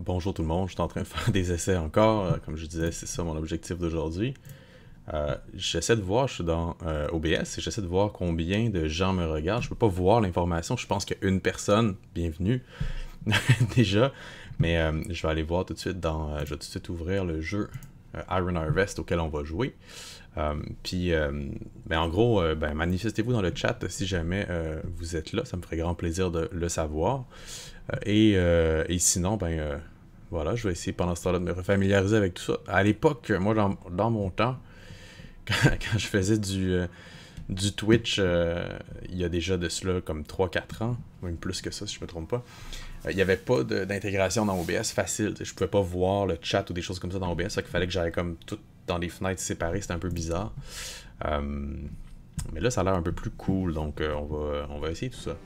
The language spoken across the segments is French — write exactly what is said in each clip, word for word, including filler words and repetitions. Bonjour tout le monde, je suis en train de faire des essais encore. Comme je disais, c'est ça mon objectif d'aujourd'hui. Euh, j'essaie de voir, je suis dans euh, O B S et j'essaie de voir combien de gens me regardent. Je ne peux pas voir l'information, je pense qu'il y a une personne, bienvenue, déjà. Mais euh, je vais aller voir tout de suite dans, euh, je vais tout de suite ouvrir le jeu euh, Iron Harvest auquel on va jouer. Euh, puis, euh, ben, en gros, euh, ben, manifestez-vous dans le chat si jamais euh, vous êtes là, ça me ferait grand plaisir de le savoir. Et, euh, et sinon, ben euh, voilà, je vais essayer pendant ce temps-là de me refamiliariser avec tout ça. À l'époque, moi, dans, dans mon temps, quand, quand je faisais du, euh, du Twitch, euh, il y a déjà de cela comme trois quatre ans, même plus que ça, si je ne me trompe pas, euh, il n'y avait pas d'intégration dans O B S facile. Je ne pouvais pas voir le chat ou des choses comme ça dans O B S, donc il fallait que j'aille comme tout dans des fenêtres séparées, c'était un peu bizarre. Euh, mais là, ça a l'air un peu plus cool, donc euh, on, va, on va essayer tout ça.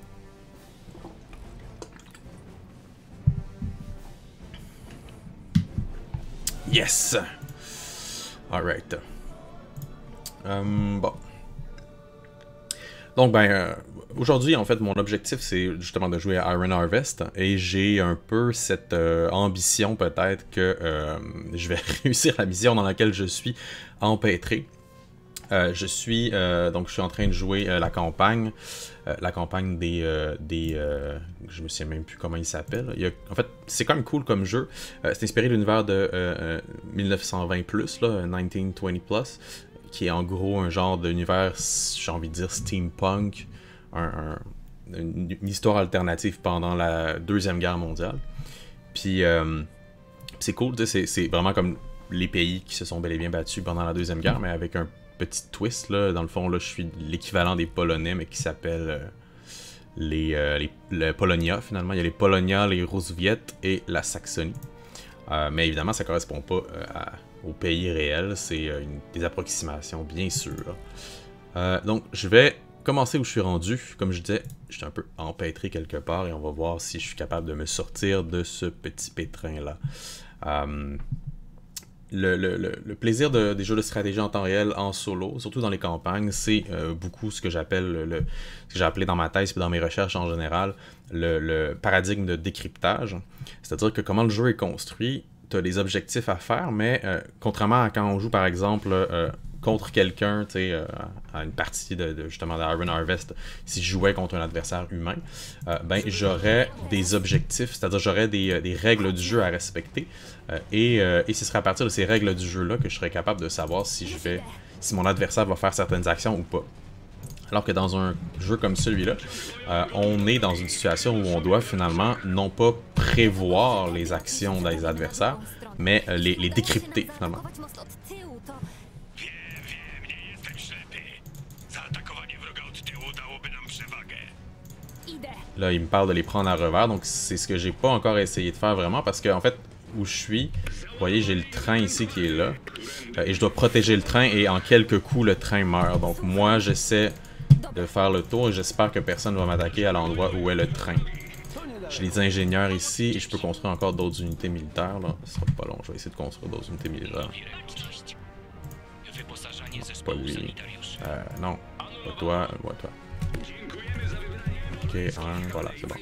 Yes! Alright. Um, bon. Donc, ben, euh, aujourd'hui, en fait, mon objectif, c'est justement de jouer à Iron Harvest. Et j'ai un peu cette euh, ambition, peut-être, que euh, je vais réussir la mission dans laquelle je suis empêtré. Euh, je suis, euh, donc, je suis en train de jouer euh, la campagne. Euh, la campagne des... Euh, des euh, je me souviens même plus comment il s'appelle. En fait, c'est quand même cool comme jeu. Euh, c'est inspiré de l'univers de euh, mille neuf cent vingt plus, là, mille neuf cent vingt plus, qui est en gros un genre d'univers, j'ai envie de dire, steampunk. Un, un, une, une histoire alternative pendant la Deuxième Guerre mondiale. Puis, euh, c'est cool, c'est vraiment comme les pays qui se sont bel et bien battus pendant la Deuxième Guerre, mais avec un petit twist, là, dans le fond, là, je suis l'équivalent des Polonais, mais qui s'appelle euh, les, euh, les, les Polonia, finalement. Il y a les Polonia, les Rousviettes et la Saxonie. Euh, mais évidemment, ça ne correspond pas euh, à, au pays réel. C'est euh, des approximations, bien sûr. Euh, donc, je vais commencer où je suis rendu. Comme je disais, je suis un peu empêtré quelque part et on va voir si je suis capable de me sortir de ce petit pétrin-là. Euh, Le, le, le, le plaisir de, des jeux de stratégie en temps réel, en solo, surtout dans les campagnes, c'est euh, beaucoup ce que j'appelle, le, ce que j'ai appelé dans ma thèse et dans mes recherches en général, le, le paradigme de décryptage. C'est-à-dire que comment le jeu est construit, tu as des objectifs à faire, mais euh, contrairement à quand on joue par exemple euh, contre quelqu'un, tu sais, euh, à une partie de, de justement d'Iron Harvest, si je jouais contre un adversaire humain, euh, ben j'aurais des objectifs, c'est-à-dire j'aurais des, des règles du jeu à respecter. Et, euh, et ce serait à partir de ces règles du jeu-là que je serais capable de savoir si je vais, si mon adversaire va faire certaines actions ou pas. Alors que dans un jeu comme celui-là, euh, on est dans une situation où on doit finalement non pas prévoir les actions des adversaires, mais euh, les, les décrypter finalement. Là, il me parle de les prendre à revers, donc c'est ce que j'ai pas encore essayé de faire vraiment parce qu'en fait, où je suis, vous voyez, j'ai le train ici qui est là, euh, et je dois protéger le train, et en quelques coups, le train meurt. Donc moi, j'essaie de faire le tour, et j'espère que personne ne va m'attaquer à l'endroit où est le train. J'ai les ingénieurs ici, et je peux construire encore d'autres unités militaires, là. Ce sera pas long, je vais essayer de construire d'autres unités militaires. Oh, pas lui. Euh, non, pas toi, ouais, toi. Ok, un, voilà, c'est bon.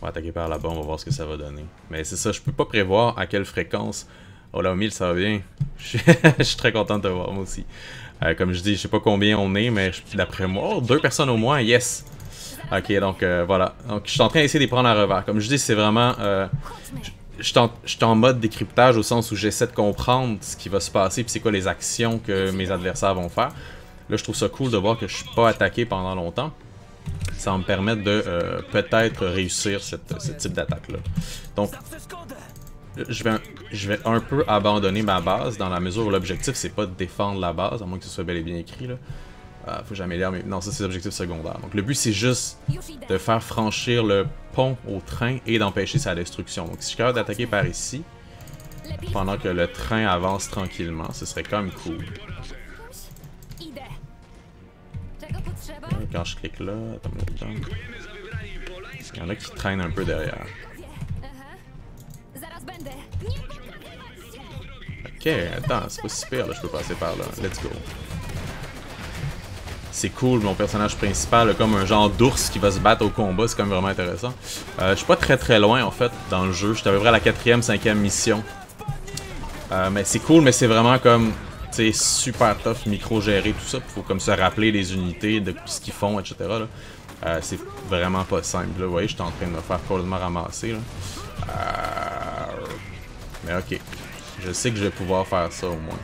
On va attaquer par là-bas, on va voir ce que ça va donner. Mais c'est ça, je peux pas prévoir à quelle fréquence. Oh là, mille, ça va bien. Je suis très content de te voir, moi aussi. Euh, comme je dis, je sais pas combien on est, mais d'après moi, oh, deux personnes au moins, yes! Ok, donc euh, voilà. Donc je suis en train d'essayer de les prendre à revers. Comme je dis, c'est vraiment... Euh, je suis en, en mode décryptage au sens où j'essaie de comprendre ce qui va se passer puis c'est quoi les actions que mes adversaires vont faire. Là, je trouve ça cool de voir que je suis pas attaqué pendant longtemps. Ça va me permettre de euh, peut-être réussir cette, ce type d'attaque-là. Donc, je vais, un, je vais un peu abandonner ma base dans la mesure où l'objectif, c'est pas de défendre la base, à moins que ce soit bel et bien écrit. Là. Euh, faut jamais lire, mais non, ça c'est l'objectif secondaire. Donc, le but, c'est juste de faire franchir le pont au train et d'empêcher sa destruction. Donc, si je suis capable d'attaquer par ici, pendant que le train avance tranquillement, ce serait quand même cool. Quand je clique là, attends, attends. Il y en a qui traînent un peu derrière. Ok, attends, c'est pas si pire, là, je peux passer par là. Let's go. c'est cool. Mon personnage principal a comme un genre d'ours qui va se battre au combat, c'est quand même vraiment intéressant. Euh, je suis pas très très loin en fait dans le jeu, je suis à peu près à la quatrième, cinquième mission. Euh, mais c'est cool, mais c'est vraiment comme c'est super tough, micro-géré, tout ça. Faut comme se rappeler les unités, de ce qu'ils font, et cetera. Euh, c'est vraiment pas simple. Là. Vous voyez, je suis en train de me faire complètement ramasser. Là. Euh... Mais ok, je sais que je vais pouvoir faire ça au moins.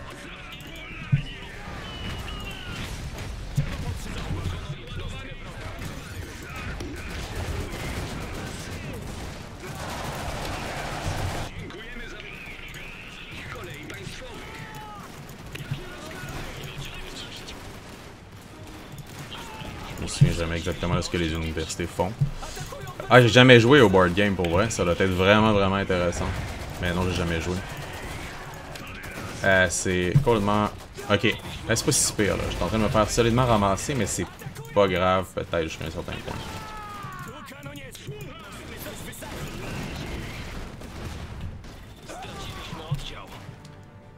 Exactement là, ce que les universités font. Ah, j'ai jamais joué au board game pour vrai, ça doit être vraiment vraiment intéressant. Mais non, j'ai jamais joué. Euh, c'est complètement... Ok, ah, c'est pas si pire là, je suis en train de me faire solidement ramasser, mais c'est pas grave peut-être jusqu'à un certain point.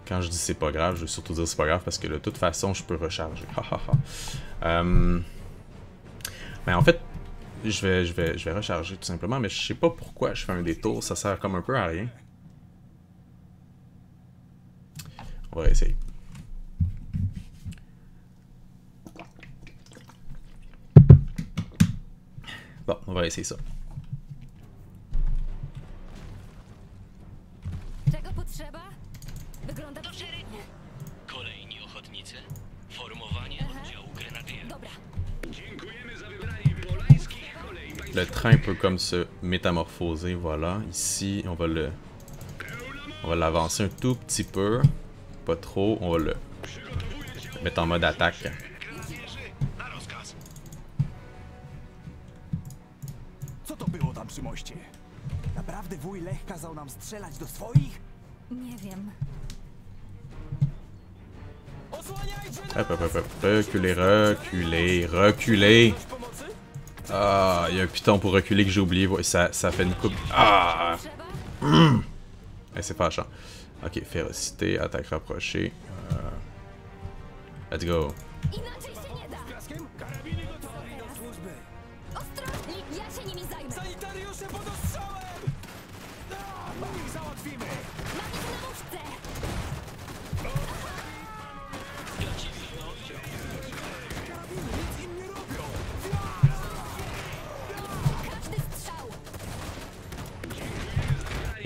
Quand je dis c'est pas grave, je veux surtout dire c'est pas grave parce que de toute façon je peux recharger. euh... Mais en fait, je vais, je, vais, je vais recharger tout simplement, mais je sais pas pourquoi je fais un détour, ça sert comme un peu à rien. On va essayer. Bon, on va essayer ça. Le train peut comme se métamorphoser, voilà. Ici, on va le, on va l'avancer un tout petit peu, pas trop. On va le mettre en mode attaque. Hop, hop, hop, hop. Reculez, reculez, reculez. Ah, il y a un piton pour reculer que j'ai oublié. Ça, ça fait une coupe. Ah! Mmh! Eh, c'est fâchant. Ok, férocité, attaque rapprochée. Euh... Let's go.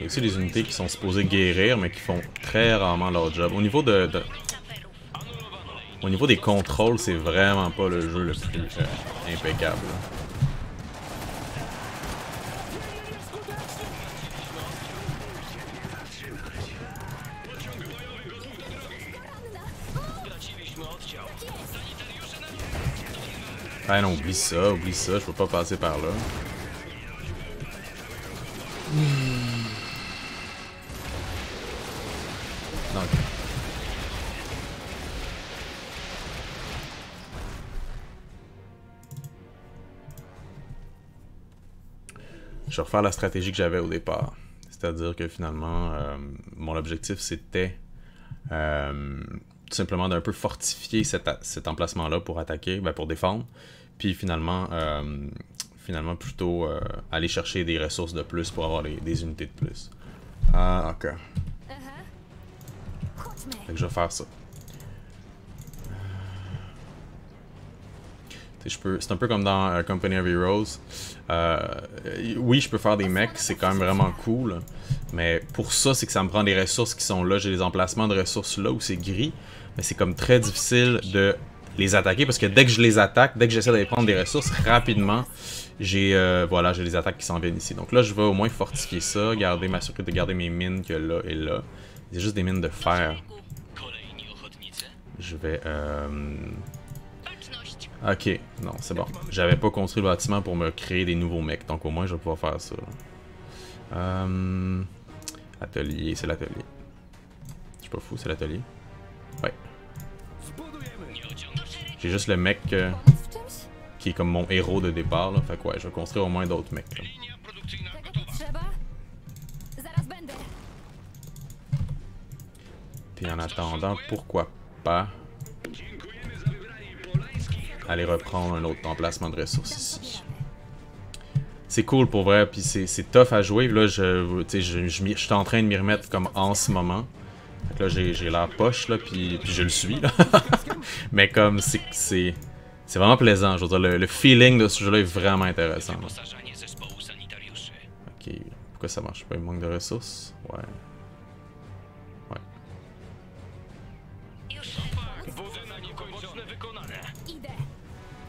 Aussi des unités qui sont supposées guérir mais qui font très rarement leur job. Au niveau de, de... Au niveau des contrôles, c'est vraiment pas le jeu le plus euh, impeccable. Ah non, oublie ça, oublie ça, je peux pas passer par là. Je vais refaire la stratégie que j'avais au départ. C'est-à-dire que finalement, euh, mon objectif c'était euh, tout simplement d'un peu fortifier cet, cet emplacement-là pour attaquer, ben pour défendre. Puis finalement, euh, finalement plutôt euh, aller chercher des ressources de plus pour avoir les, des unités de plus. Ah, ok. Fait que je vais faire ça. C'est un peu comme dans euh, Company of Heroes. Euh, oui, je peux faire des mechs, c'est quand même vraiment cool. Mais pour ça, c'est que ça me prend des ressources qui sont là. J'ai des emplacements de ressources là où c'est gris. Mais c'est comme très difficile de les attaquer parce que dès que je les attaque, dès que j'essaie d'aller prendre des ressources rapidement, j'ai euh, voilà, j'ai les attaques qui s'en viennent ici. Donc là, je vais au moins fortifier ça, garder, m'assurer de garder mes mines que là et là. C'est juste des mines de fer. Je vais... Euh... Ok, non, c'est bon. J'avais pas construit le bâtiment pour me créer des nouveaux mecs, donc au moins je vais pouvoir faire ça. Euh... Atelier, c'est l'atelier. Je suis pas fou, c'est l'atelier. Ouais. J'ai juste le mec euh, qui est comme mon héros de départ, là. Fait que ouais, je vais construire au moins d'autres mecs. Là. Puis en attendant, pourquoi pas... aller reprendre un autre emplacement de ressources ici. C'est cool pour vrai, puis c'est tough à jouer. Là, je je, je, je suis en train de m'y remettre comme en ce moment. Fait que là, j'ai l'air poche, là, puis, puis je le suis. Là. Mais comme c'est vraiment plaisant. Je veux dire, le, le feeling de ce jeu-là est vraiment intéressant. Là. Ok, pourquoi ça marche pas? Il manque de ressources? Ouais. Ouais. Okay.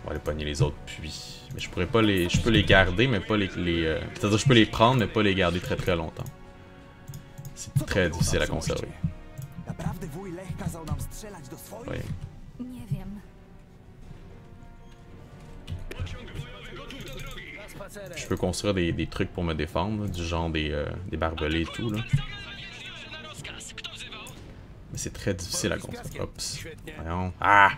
On va aller pogner les autres puits. Mais je pourrais pas les. Je peux les garder, mais pas les. les euh... C'est-à-dire, je peux les prendre, mais pas les garder très très longtemps. C'est très difficile à conserver. Ouais. Je peux construire des, des trucs pour me défendre, là, du genre des, euh, des barbelés et tout. Là. Mais c'est très difficile à construire. Oups. Voyons. Ah!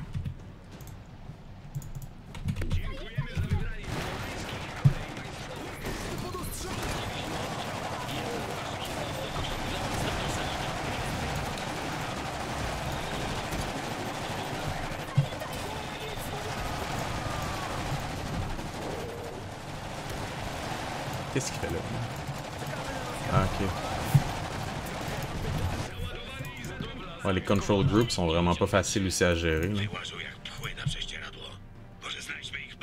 Qu'est-ce qu'il fait là? Ah, ok. Ouais, les control groups sont vraiment pas faciles aussi à gérer. Là.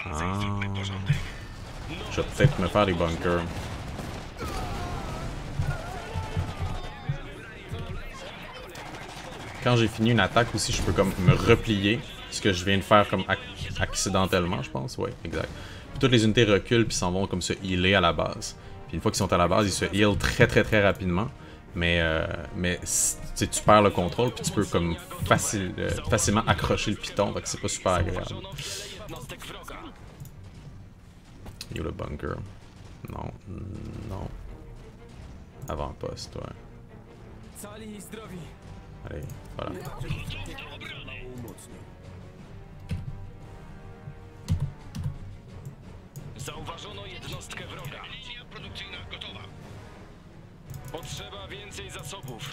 Ah. Je vais peut-être me faire des bunkers. Quand j'ai fini une attaque aussi, je peux comme me replier. Ce que je viens de faire comme ac accidentellement, je pense. Ouais, exact. Toutes les unités reculent puis s'en vont comme se healer à la base. Puis une fois qu'ils sont à la base, ils se healent très très très rapidement. Mais, euh, mais tu perds le contrôle puis tu peux comme facile, euh, facilement accrocher le piton. Donc c'est pas super agréable. Yo le bunker. Non, non. Avant-poste, ouais. Allez, voilà. Zauważono jednostkę wroga. Linia produkcyjna gotowa. Potrzeba więcej zasobów.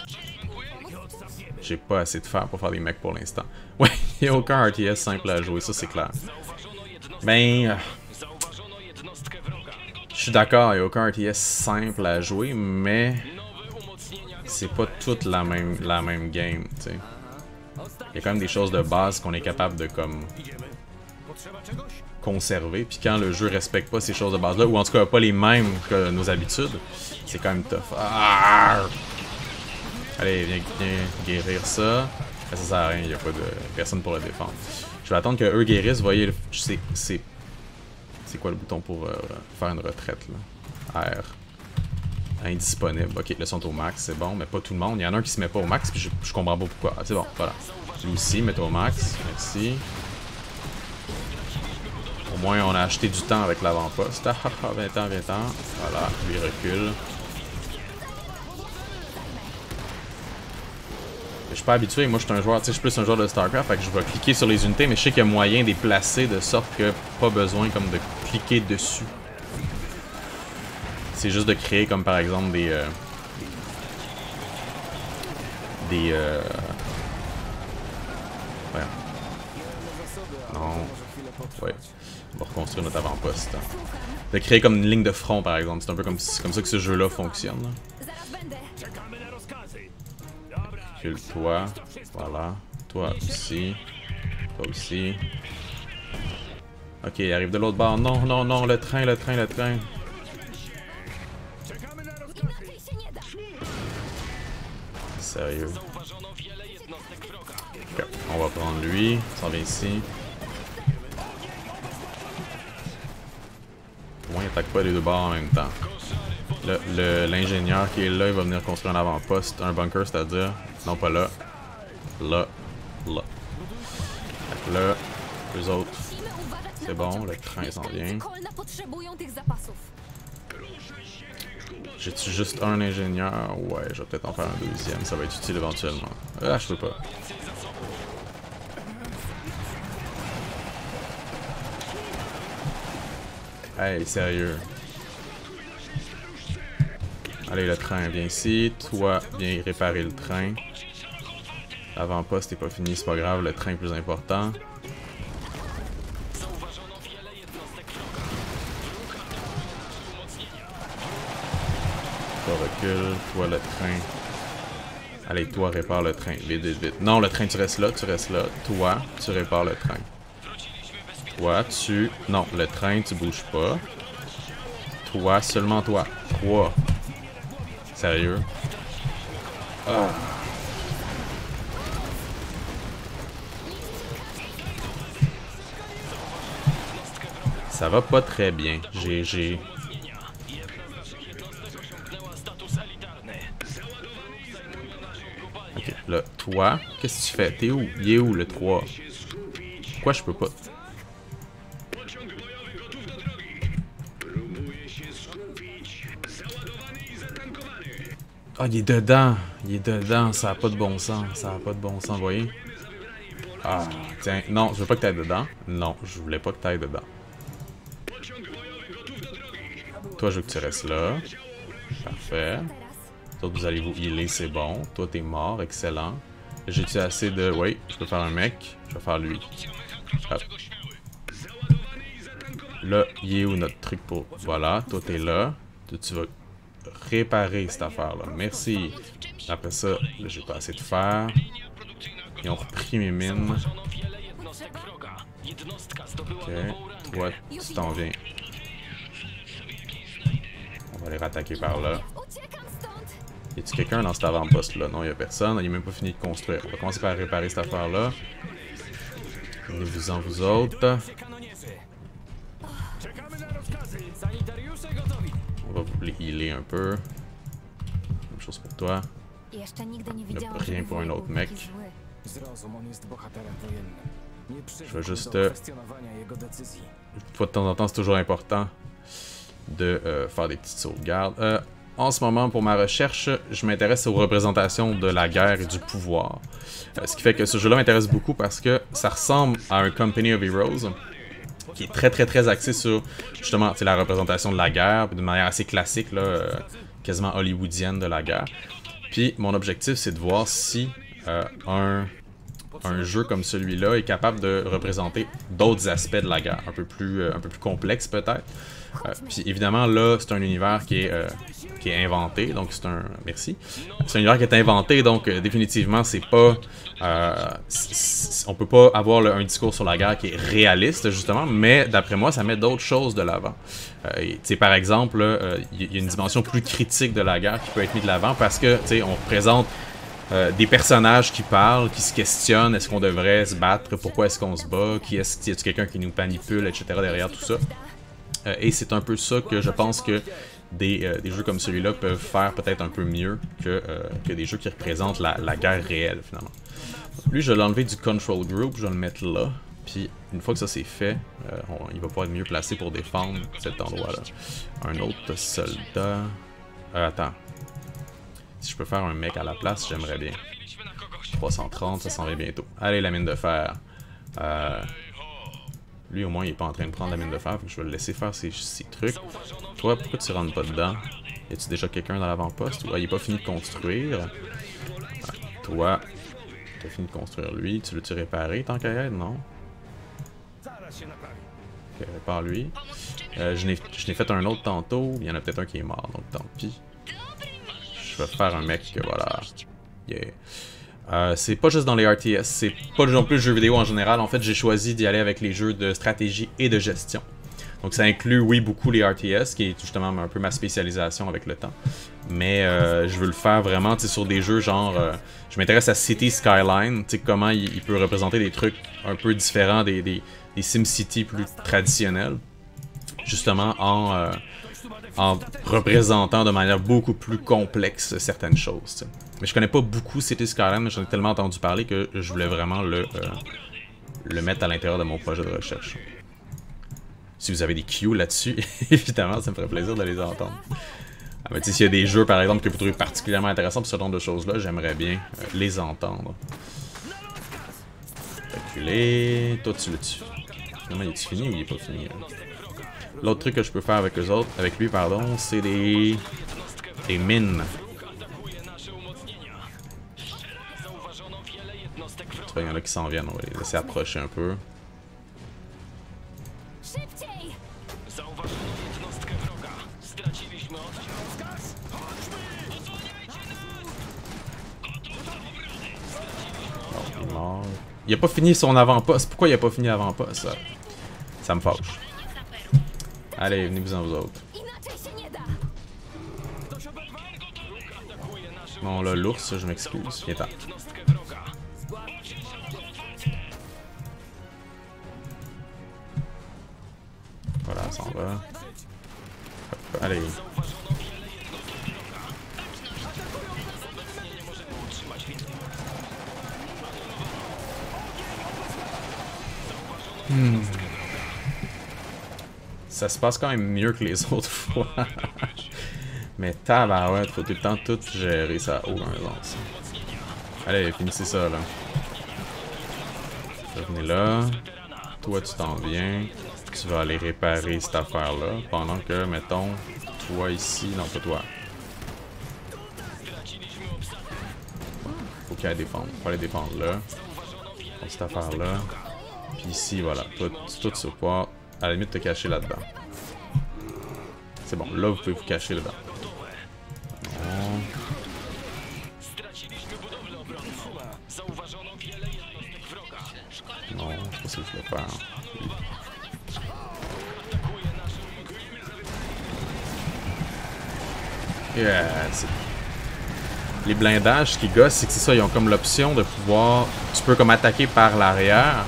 J'ai pas assez de fer pour faire des mecs pour l'instant. Ouais, il n'y a aucun R T S simple à jouer, ça c'est clair. Ben, je suis d'accord, il n'y a aucun R T S simple à jouer, mais c'est pas toute la même, la même game, tu sais. Il y a quand même des choses de base qu'on est capable de comme... conserver, puis quand le jeu respecte pas ces choses de base là, ou en tout cas pas les mêmes que nos habitudes, c'est quand même tough. Arrgh! Allez, viens, viens guérir ça. Ça sert à rien, il n'y a pas de personne pour le défendre. Je vais attendre que eux guérissent. Vous voyez, c'est c'est c'est quoi le bouton pour euh, faire une retraite là? R. Indisponible. Ok, le sont au max, c'est bon, mais pas tout le monde. Il y en a un qui se met pas au max, puis je, je comprends pas pourquoi. Ah, c'est bon, voilà. Lui aussi, mets au max. Merci. Au moins, on a acheté du temps avec l'avant-poste. Ah, vingt ans, vingt ans. Voilà, lui recule. Je suis pas habitué. Moi, je suis un joueur, tu sais, je suis plus un joueur de StarCraft. Fait que je vais cliquer sur les unités, mais je sais qu'il y a moyen de les placer de sorte que pas besoin comme de cliquer dessus. C'est juste de créer, comme par exemple, des... Euh, des... Euh... Ouais. Non. Ouais. On va reconstruire notre avant-poste. De créer comme une ligne de front, par exemple. C'est un peu comme, comme ça que ce jeu-là fonctionne. Recule-toi. Voilà. Toi aussi. Toi aussi. Ok, il arrive de l'autre bord. Non, non, non. Le train, le train, le train. Sérieux. Okay. On va prendre lui. Il s'en vient ici. Il attaque pas les deux bords en même temps. L'ingénieur qui est là, il va venir construire un avant-poste, un bunker, c'est-à-dire, non pas là, là, là. Fait que là, les autres, c'est bon, le train s'en vient. J'ai-tu juste un ingénieur? Ouais, je vais peut-être en faire un deuxième, ça va être utile éventuellement. Ah, je peux pas. Hey, sérieux. Allez, le train, viens ici. Toi, viens réparer le train. L'avant-poste n'est pas fini, c'est pas grave. Le train est plus important. Toi, recule. Toi, le train. Allez, toi, répare le train. Vite, vite, vite. Non, le train, tu restes là, tu restes là. Toi, tu répares le train. Toi, tu... Non, le train, tu bouges pas. Toi, seulement toi. Trois. Sérieux? Ah. Ça va pas très bien. G G. Ok, là, toi, qu'est-ce que tu fais? T'es où? Il est où le trois? Pourquoi je peux pas? Ah, il est dedans! Il est dedans, ça a pas de bon sens, ça a pas de bon sens, voyez? Ah, tiens, non, je veux pas que t'ailles dedans. Non, je voulais pas que t'ailles dedans. Toi, je veux que tu restes là. Parfait. Toi, vous allez vous healer, c'est bon. Toi, t'es mort, excellent. J'ai-tu assez de... Oui, je peux faire un mec, je vais faire lui. Hop. Là, il est où notre truc pour... Voilà, toi, t'es là. Toi, tu vas... réparer cette affaire-là. Merci. Après ça, j'ai pas assez de fer. Ils ont repris mes mines. Ok. Toi, tu t'en viens. On va les rattaquer par là. Y a-t-il quelqu'un dans cet avant-poste-là? Non, y a personne. Il a même pas fini de construire. On va commencer par réparer cette affaire-là. Venez-vous-en, vous autres. On va vous healer un peu. Même chose pour toi. Rien pour un autre mec. Je veux juste... Euh, de temps en temps, c'est toujours important de euh, faire des petites sauvegardes. Euh, en ce moment, pour ma recherche, je m'intéresse aux représentations de la guerre et du pouvoir. Euh, ce qui fait que ce jeu-là m'intéresse beaucoup parce que ça ressemble à un Company of Heroes, qui est très très très axé sur justement la représentation de la guerre, de manière assez classique, là, euh, quasiment hollywoodienne de la guerre. Puis mon objectif, c'est de voir si euh, un, un jeu comme celui-là est capable de représenter d'autres aspects de la guerre, un peu plus, euh, un peu plus complexe peut-être. Euh, puis évidemment là, c'est un univers qui est, euh, qui est inventé, donc c'est un... Merci. C'est un univers qui est inventé, donc euh, définitivement c'est pas... Euh, on peut pas avoir le, un discours sur la guerre qui est réaliste justement, mais d'après moi ça met d'autres choses de l'avant. Euh, par exemple, euh, y, y a une dimension plus critique de la guerre qui peut être mise de l'avant parce que on représente Euh, des personnages qui parlent, qui se questionnent, est-ce qu'on devrait se battre, pourquoi est-ce qu'on se bat, qui est-ce, y a-t-il quelqu'un qui nous manipule, et cetera derrière tout ça. Euh, et c'est un peu ça que je pense que des, euh, des jeux comme celui-là peuvent faire peut-être un peu mieux que, euh, que des jeux qui représentent la, la guerre réelle finalement. Lui, je vais l'enlever du Control Group, je vais le mettre là, puis une fois que ça c'est fait, euh, on, il va pouvoir être mieux placé pour défendre cet endroit-là. Un autre soldat... Euh, attends. Si je peux faire un mec à la place, j'aimerais bien. trois cent trente, ça s'en va bientôt. Allez, la mine de fer. Euh, lui, au moins, il est pas en train de prendre la mine de fer. Faut que je vais le laisser faire ses, ses trucs. Toi, pourquoi tu rentres pas dedans? Y a-tu déjà quelqu'un dans l'avant-poste? Ouais, il est pas fini de construire. Euh, toi, t'as fini de construire lui. Tu veux-tu réparer tant qu'à être? Non? Ok, répare lui. Euh, je n'ai fait un autre tantôt. Il y en a peut-être un qui est mort, donc tant pis. Je vais faire un mec, voilà. Yeah. Euh, c'est pas juste dans les R T S, c'est pas non plus le jeu vidéo en général. En fait, j'ai choisi d'y aller avec les jeux de stratégie et de gestion. Donc ça inclut, oui, beaucoup les R T S, qui est justement un peu ma spécialisation avec le temps. Mais euh, je veux le faire vraiment sur des jeux genre... Euh, je m'intéresse à City Skylines, comment il, il peut représenter des trucs un peu différents des, des, des SimCity plus traditionnels. Justement en... Euh, en représentant de manière beaucoup plus complexe certaines choses. T'sais. Mais je connais pas beaucoup City Skylines, mais j'en ai tellement entendu parler que je voulais vraiment le, euh, le mettre à l'intérieur de mon projet de recherche. Si vous avez des Q là-dessus, évidemment, ça me ferait plaisir de les entendre. Ah, mais s'il y a des jeux, par exemple, que vous trouvez particulièrement intéressants pour ce genre de choses-là, j'aimerais bien euh, les entendre. Reculer... Toi, tu l'as-tu? Finalement, il est-tu fini ou il est pas fini? Hein? L'autre truc que je peux faire avec eux autres, avec lui, pardon, c'est des... des mines. Il y en a qui s'en viennent, on va les laisser approcher un peu. Il a pas fini son avant-poste. Pourquoi il a pas fini avant-poste, ça? Ça me fâche. Allez, venez-vous-en vous autres. Bon là, l'ours, je m'excuse. Il est tard. Voilà, ça en va. Hop, allez. Hmm. Ça se passe quand même mieux que les autres fois. Mais tabarouette, faut tout le temps tout gérer, ça a aucun sens. Allez, finissez ça là. Venez là. Toi, tu t'en viens. Tu vas aller réparer cette affaire-là. Pendant que, mettons, toi ici, non pas toi. Faut qu'il y ait défendre. Faut aller défendre là. Cette affaire-là. Puis ici, voilà. Tout, tout se poids. À la limite, te cacher là-dedans. C'est bon, là, vous pouvez vous cacher là-dedans. Non, je pense que je vais faire. Yeah, les blindages qui gossent, c'est que c'est ça, ils ont comme l'option de pouvoir. Tu peux comme attaquer par l'arrière.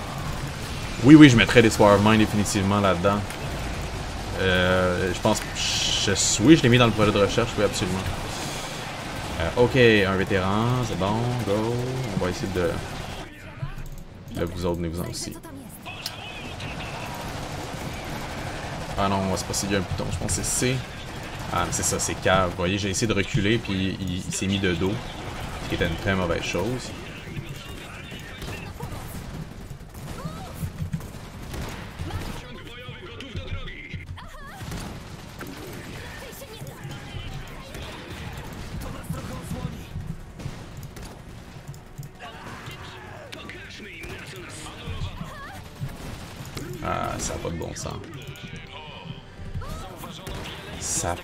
Oui, oui, je mettrais des Swarm Mind définitivement là-dedans. Euh, je pense. Je, oui, je l'ai mis dans le projet de recherche, oui, absolument. Euh, ok, un vétéran, c'est bon, go. On va essayer de. Là, vous autres, venez-vous-en aussi. Ah non, on va se passer d'un bouton, je pense que c'est C. Ah, mais c'est ça, c'est cave. Vous voyez, j'ai essayé de reculer, puis il, il s'est mis de dos. Ce qui était une très mauvaise chose.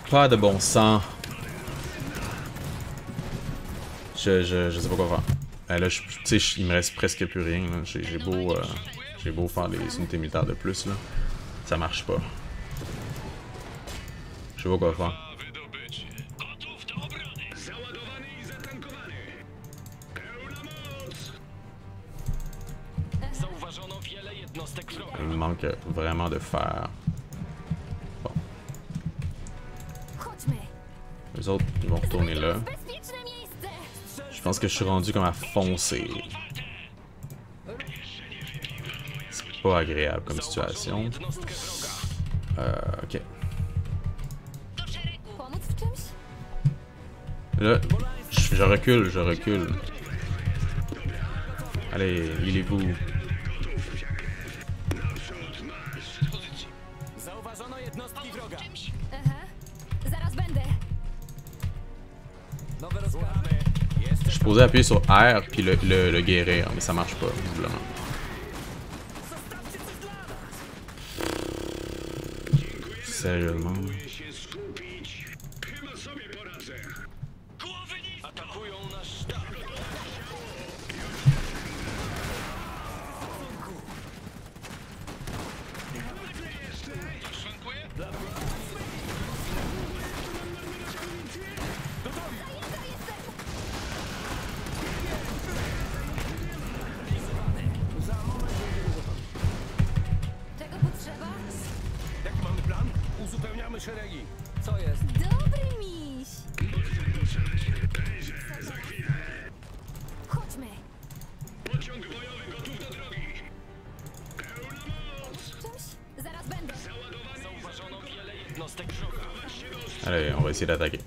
Pas de bon sens. Je, je, je sais pas quoi faire. Euh, là, tu sais, il me reste presque plus rien. J'ai beau, euh, j'ai beau faire des unités militaires de plus, là, ça marche pas. Je sais pas quoi faire. Il me manque vraiment de faire. Les autres ils vont retourner là. Je pense que je suis rendu comme à foncer. C'est pas agréable comme situation. Euh, ok. Là, je, je recule, je recule. Allez, liez-vous. Je posais appuyer sur R puis le, le, le guérir, mais ça marche pas, visiblement. Sérieusement. Allez, on va essayer d'attaquer.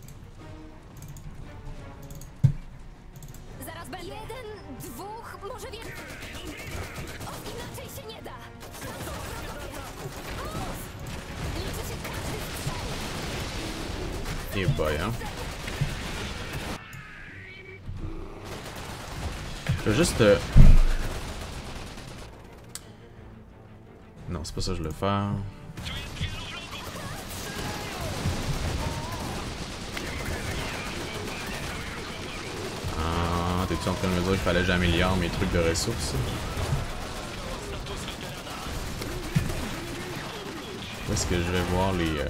Et boy, hein. Je veux juste... Euh... Non, c'est pas ça que je veux faire. En train de me dire qu'il fallait que j'améliore mes trucs de ressources. Est-ce que je vais voir les... Euh...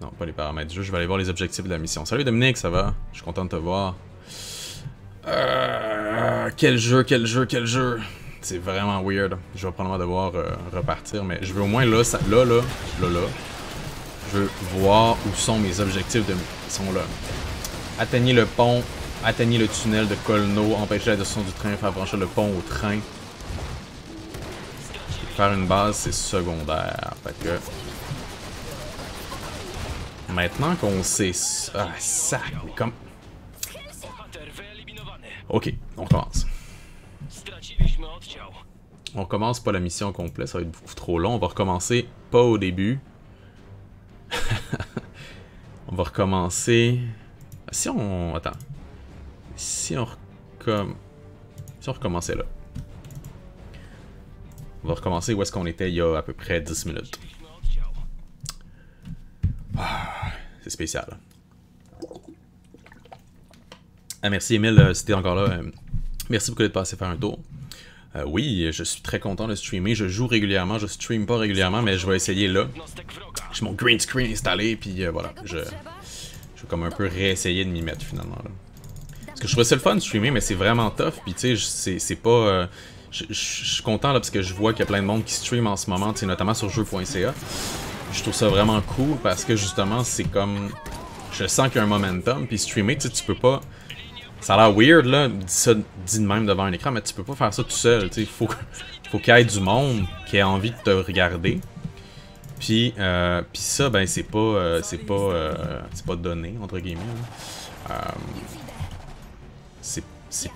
Non, pas les paramètres du jeu, je vais aller voir les objectifs de la mission. Salut Dominique, ça va? Je suis content de te voir. Euh... Quel jeu, quel jeu, quel jeu! C'est vraiment weird. Je vais probablement devoir euh, repartir, mais je veux au moins là, ça, là, là, là, là. Je veux voir où sont mes objectifs de... Ils sont là. Atteignez le pont, atteignez le tunnel de Colno, empêchez la descente du train, faire brancher le pont au train. Faire une base, c'est secondaire. Fait que... Maintenant qu'on sait... Ah, ça, mais comme... Ok, on commence. On commence pas la mission complète, ça va être beaucoup trop long. On va recommencer pas au début. On va recommencer... Si on... Attends. Si on recomm... Si on recommençait là. On va recommencer où est-ce qu'on était il y a à peu près dix minutes. Ah, c'est spécial. Ah, merci Emile, si t'es encore là. Merci beaucoup d'être passé faire un tour. Euh, oui, je suis très content de streamer. Je joue régulièrement, je stream pas régulièrement, mais je vais essayer là. J'ai mon green screen installé, puis euh, voilà. Je, je vais comme un peu réessayer de m'y mettre finalement. Là. Parce que je trouvais ça le fun de streamer, mais c'est vraiment tough. Puis tu sais, c'est pas... Euh, je, je, je suis content là, parce que je vois qu'il y a plein de monde qui stream en ce moment, notamment sur jeu point c a. Je trouve ça vraiment cool parce que justement, c'est comme... Je sens qu'il y a un momentum, puis streamer, tu sais, tu peux pas... Ça a l'air weird là, dit ça dit de même devant un écran, mais tu peux pas faire ça tout seul, tu sais, faut, faut qu'il y ait du monde qui ait envie de te regarder. Puis, euh, puis ça, ben c'est pas, euh, c'est pas, euh, c'est pas donné entre guillemets. Euh, c'est, c'est,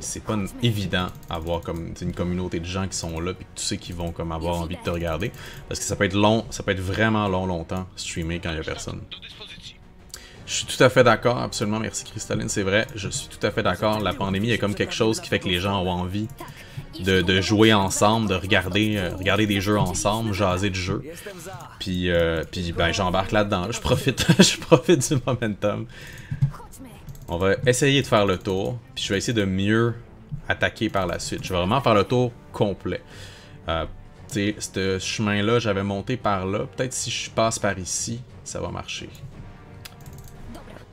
c'est pas évident avoir comme une communauté de gens qui sont là, puis que tu sais qu'ils vont comme avoir envie de te regarder, parce que ça peut être long, ça peut être vraiment long, longtemps streamer quand il y a personne. Je suis tout à fait d'accord, absolument, merci Cristaline, c'est vrai, je suis tout à fait d'accord, la pandémie, il y a comme quelque chose qui fait que les gens ont envie de, de jouer ensemble, de regarder, euh, regarder des jeux ensemble, jaser du jeu, puis, euh, puis ben, j'embarque là-dedans, je profite, je profite du momentum. On va essayer de faire le tour, puis je vais essayer de mieux attaquer par la suite, je vais vraiment faire le tour complet. Euh, tu sais, ce chemin-là, j'avais monté par là, peut-être si je passe par ici, ça va marcher.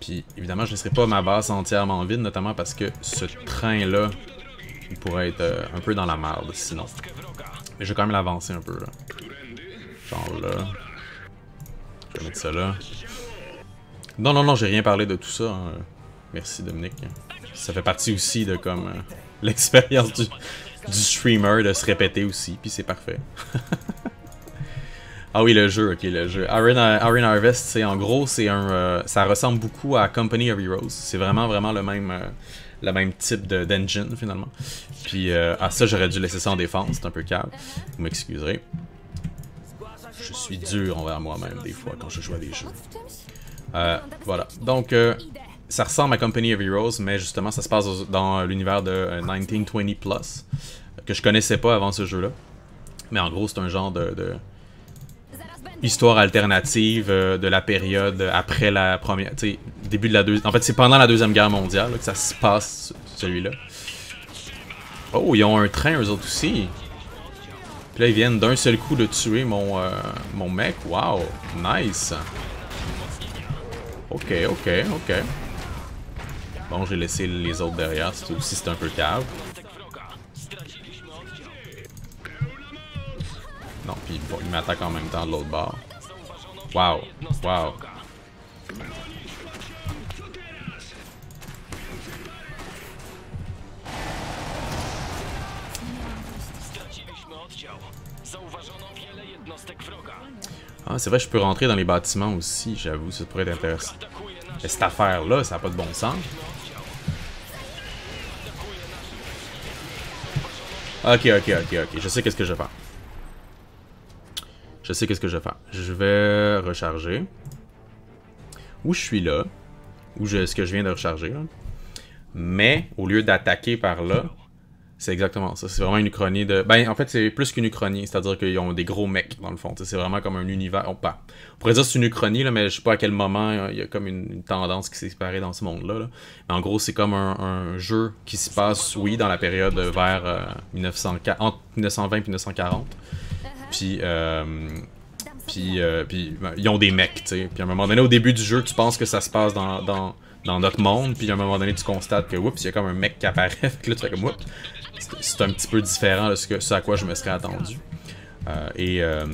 Puis évidemment, je ne laisserai pas ma base entièrement vide, notamment parce que ce train-là, il pourrait être euh, un peu dans la merde sinon. Mais je vais quand même l'avancer un peu, là. Genre là. Je vais mettre ça là. Non, non, non, j'ai rien parlé de tout ça. Hein. Merci Dominique. Ça fait partie aussi de comme euh, l'expérience du, du streamer de se répéter aussi, puis c'est parfait. Ah oui, le jeu, ok, le jeu. Iron Harvest, c'est en gros, c'est un, euh, ça ressemble beaucoup à Company of Heroes. C'est vraiment, vraiment le même, euh, le même type d'engine, de, finalement. Puis, euh, ah, ça, j'aurais dû laisser ça en défense, c'est un peu calme. Vous m'excuserez. Je suis dur envers moi-même, des fois, quand je joue à des jeux. Euh, voilà. Donc, euh, ça ressemble à Company of Heroes, mais justement, ça se passe dans l'univers de mille neuf cent vingt plus, que je connaissais pas avant ce jeu-là. Mais en gros, c'est un genre de... de histoire alternative euh, de la période après la première, tu sais, début de la deuxième... En fait, c'est pendant la Deuxième Guerre mondiale là, que ça se passe, celui-là. Oh, ils ont un train, eux autres aussi. Puis là, ils viennent d'un seul coup de tuer mon, euh, mon mec. Wow, nice. Ok, ok, ok. Bon, j'ai laissé les autres derrière, c'est aussi c'est un peu cave. Non, puis bon, il m'attaque en même temps de l'autre bord. Wow, wow. Ah, c'est vrai, je peux rentrer dans les bâtiments aussi, j'avoue, ça pourrait être intéressant. Mais cette affaire-là, ça n'a pas de bon sens. Ok, ok, ok, ok, je sais qu'est-ce que je vais faire. Je sais qu'est-ce que je vais faire. Je vais recharger. Où je suis là. Où je, ce que je viens de recharger. Là. Mais, au lieu d'attaquer par là, c'est exactement ça. C'est vraiment une uchronie de... Ben, en fait, c'est plus qu'une uchronie. C'est-à-dire qu'ils ont des gros mecs, dans le fond. C'est vraiment comme un univers... On, pas. on pourrait dire que c'est une uchronie, là, mais je sais pas à quel moment il y a comme une, une tendance qui s'est séparée dans ce monde-là. Là. Mais en gros, c'est comme un, un jeu qui se passe, oui, dans la période vers euh, mille neuf cents, entre mille neuf cent vingt et mille neuf cent quarante. Puis, euh, puis, euh, puis ben, ils ont des mecs, tu sais. Puis à un moment donné, au début du jeu, tu penses que ça se passe dans, dans, dans notre monde. Puis à un moment donné, tu constates que, oups, il y a comme un mec qui apparaît. Fait que là, tu fais comme, oups, c'est un petit peu différent de ce, que, ce à quoi je me serais attendu. Euh, et, euh,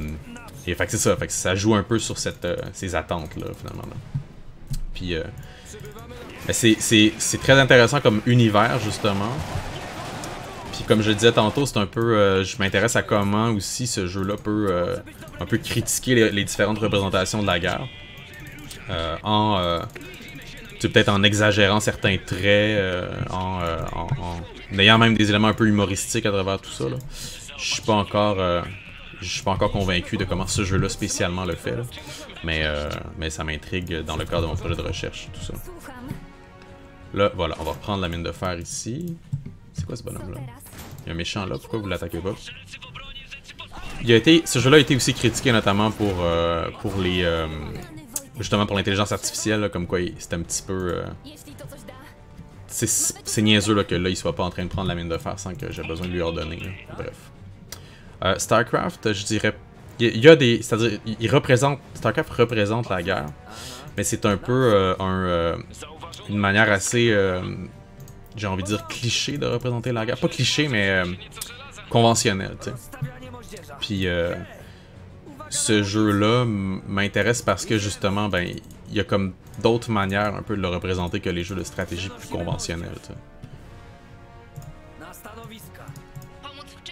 et fait que c'est ça. Fait que ça joue un peu sur cette, euh, ces attentes-là, finalement. Là. Puis, euh, ben, c'est très intéressant comme univers, justement. Puis comme je le disais tantôt, c'est un peu, euh, je m'intéresse à comment aussi ce jeu-là peut euh, un peu critiquer les, les différentes représentations de la guerre, euh, en, euh, tu sais, peut-être en exagérant certains traits, euh, en, euh, en, en ayant même des éléments un peu humoristiques à travers tout ça. Je suis pas encore, euh, je suis pas encore convaincu de comment ce jeu-là spécialement le fait, là. mais euh, mais ça m'intrigue dans le cadre de mon projet de recherche, tout ça. Là, voilà, on va reprendre la mine de fer ici. C'est quoi ce bonhomme-là? Il y a un méchant là, pourquoi vous l'attaquez pas? Il a été, ce jeu-là a été aussi critiqué notamment pour, euh, pour les, euh, justement pour l'intelligence artificielle, là, comme quoi c'était un petit peu... Euh, c'est niaiseux là, que là il soit pas en train de prendre la mine de fer sans que j'ai besoin de lui ordonner. Là. Bref. Euh, StarCraft, je dirais... Il y a des... C'est-à-dire, il représente... StarCraft représente la guerre, mais c'est un peu euh, un, euh, une manière assez... Euh, j'ai envie de dire cliché de représenter la guerre. Pas cliché, mais euh, conventionnel, tu sais. Puis euh, ce jeu-là m'intéresse parce que justement, ben, il y a comme d'autres manières un peu de le représenter que les jeux de stratégie plus conventionnels, tu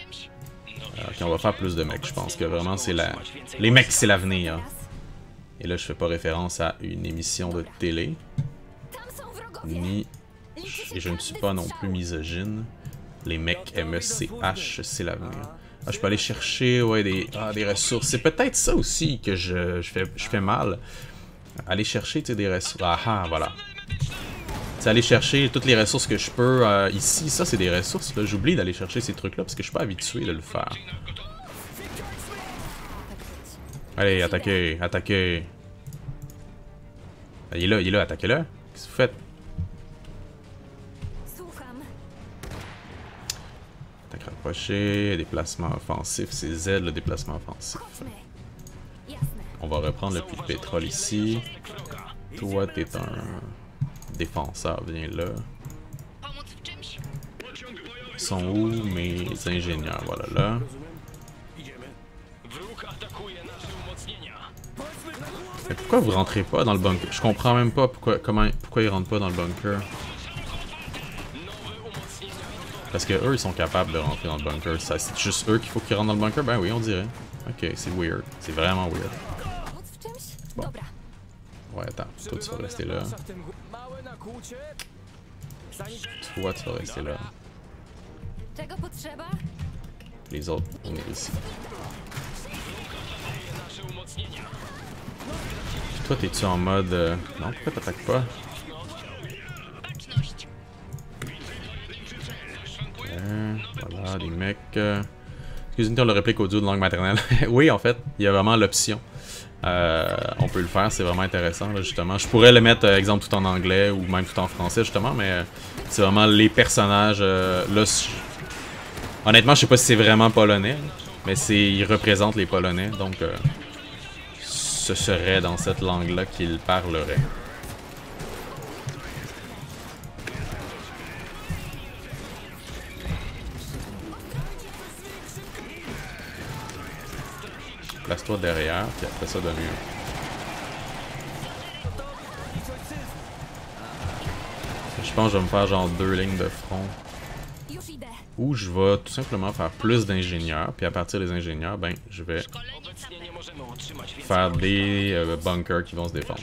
sais. Ok, on va faire plus de mecs, je pense que vraiment c'est la... Les mecs, c'est l'avenir. Hein. Et là, je fais pas référence à une émission de télé. Ni... Et je ne suis pas non plus misogyne. Les mecs, M E C H, c'est l'avenir. Ah, je peux aller chercher ouais, des, ah, des ressources. C'est peut-être ça aussi que je, je, fais, je fais mal. Aller chercher des ressources. Ah ah, voilà. T'sais, aller chercher toutes les ressources que je peux euh, ici. Ça, c'est des ressources. J'oublie d'aller chercher ces trucs-là parce que je suis pas habitué de le faire. Allez, attaquez, attaquez. Il est là, il est là, attaquez-le. Qu'est-ce que vous faites? Rapprocher, déplacement offensif, c'est Z le déplacement offensif. On va reprendre le puits de pétrole ici. Toi, t'es un défenseur, viens là. Ils sont où mes ingénieurs? Voilà là. Mais pourquoi vous rentrez pas dans le bunker? Je comprends même pas pourquoi, comment, pourquoi ils rentrent pas dans le bunker. Parce que eux, ils sont capables de rentrer dans le bunker. C'est juste eux qu'il faut qu'ils rentrent dans le bunker? Ben oui, on dirait. Ok, c'est weird. C'est vraiment weird. Bon. Ouais, attends. Toi, tu vas rester là. Toi, tu vas rester là. Les autres, on est ici. Toi, t'es-tu en mode... Euh... Non, pourquoi t'attaques pas? Voilà, des mecs. Euh... Excusez-moi, on le réplique audio de langue maternelle. Oui, en fait, il y a vraiment l'option. Euh, on peut le faire, c'est vraiment intéressant, là, justement. Je pourrais le mettre, euh, exemple, tout en anglais ou même tout en français, justement, mais euh, c'est vraiment les personnages. Euh, là, honnêtement, je sais pas si c'est vraiment polonais, mais ils représentent les Polonais, donc euh, ce serait dans cette langue-là qu'ils parleraient. Place-toi derrière, puis après ça, donne mieux. Je pense que je vais me faire genre deux lignes de front. Ou je vais tout simplement faire plus d'ingénieurs, puis à partir des ingénieurs, ben, je vais faire des euh, bunkers qui vont se défendre.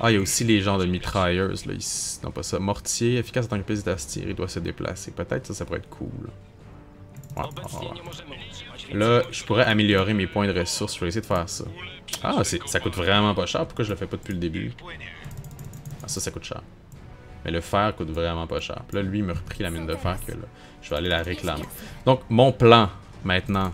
Ah, il y a aussi les genres de mitrailleuses, là, ici. Non, pas ça. Mortier, efficace en tant que piste d'astier, il doit se déplacer. Peut-être ça, ça pourrait être cool. Ouais, là, je pourrais améliorer mes points de ressources. Je vais essayer de faire ça. Ah, ça coûte vraiment pas cher. Pourquoi je le fais pas depuis le début? Ah, ça, ça coûte cher. Mais le fer coûte vraiment pas cher. Puis là, lui, il m'a repris la mine de fer que là, je vais aller la réclamer. Donc, mon plan, maintenant,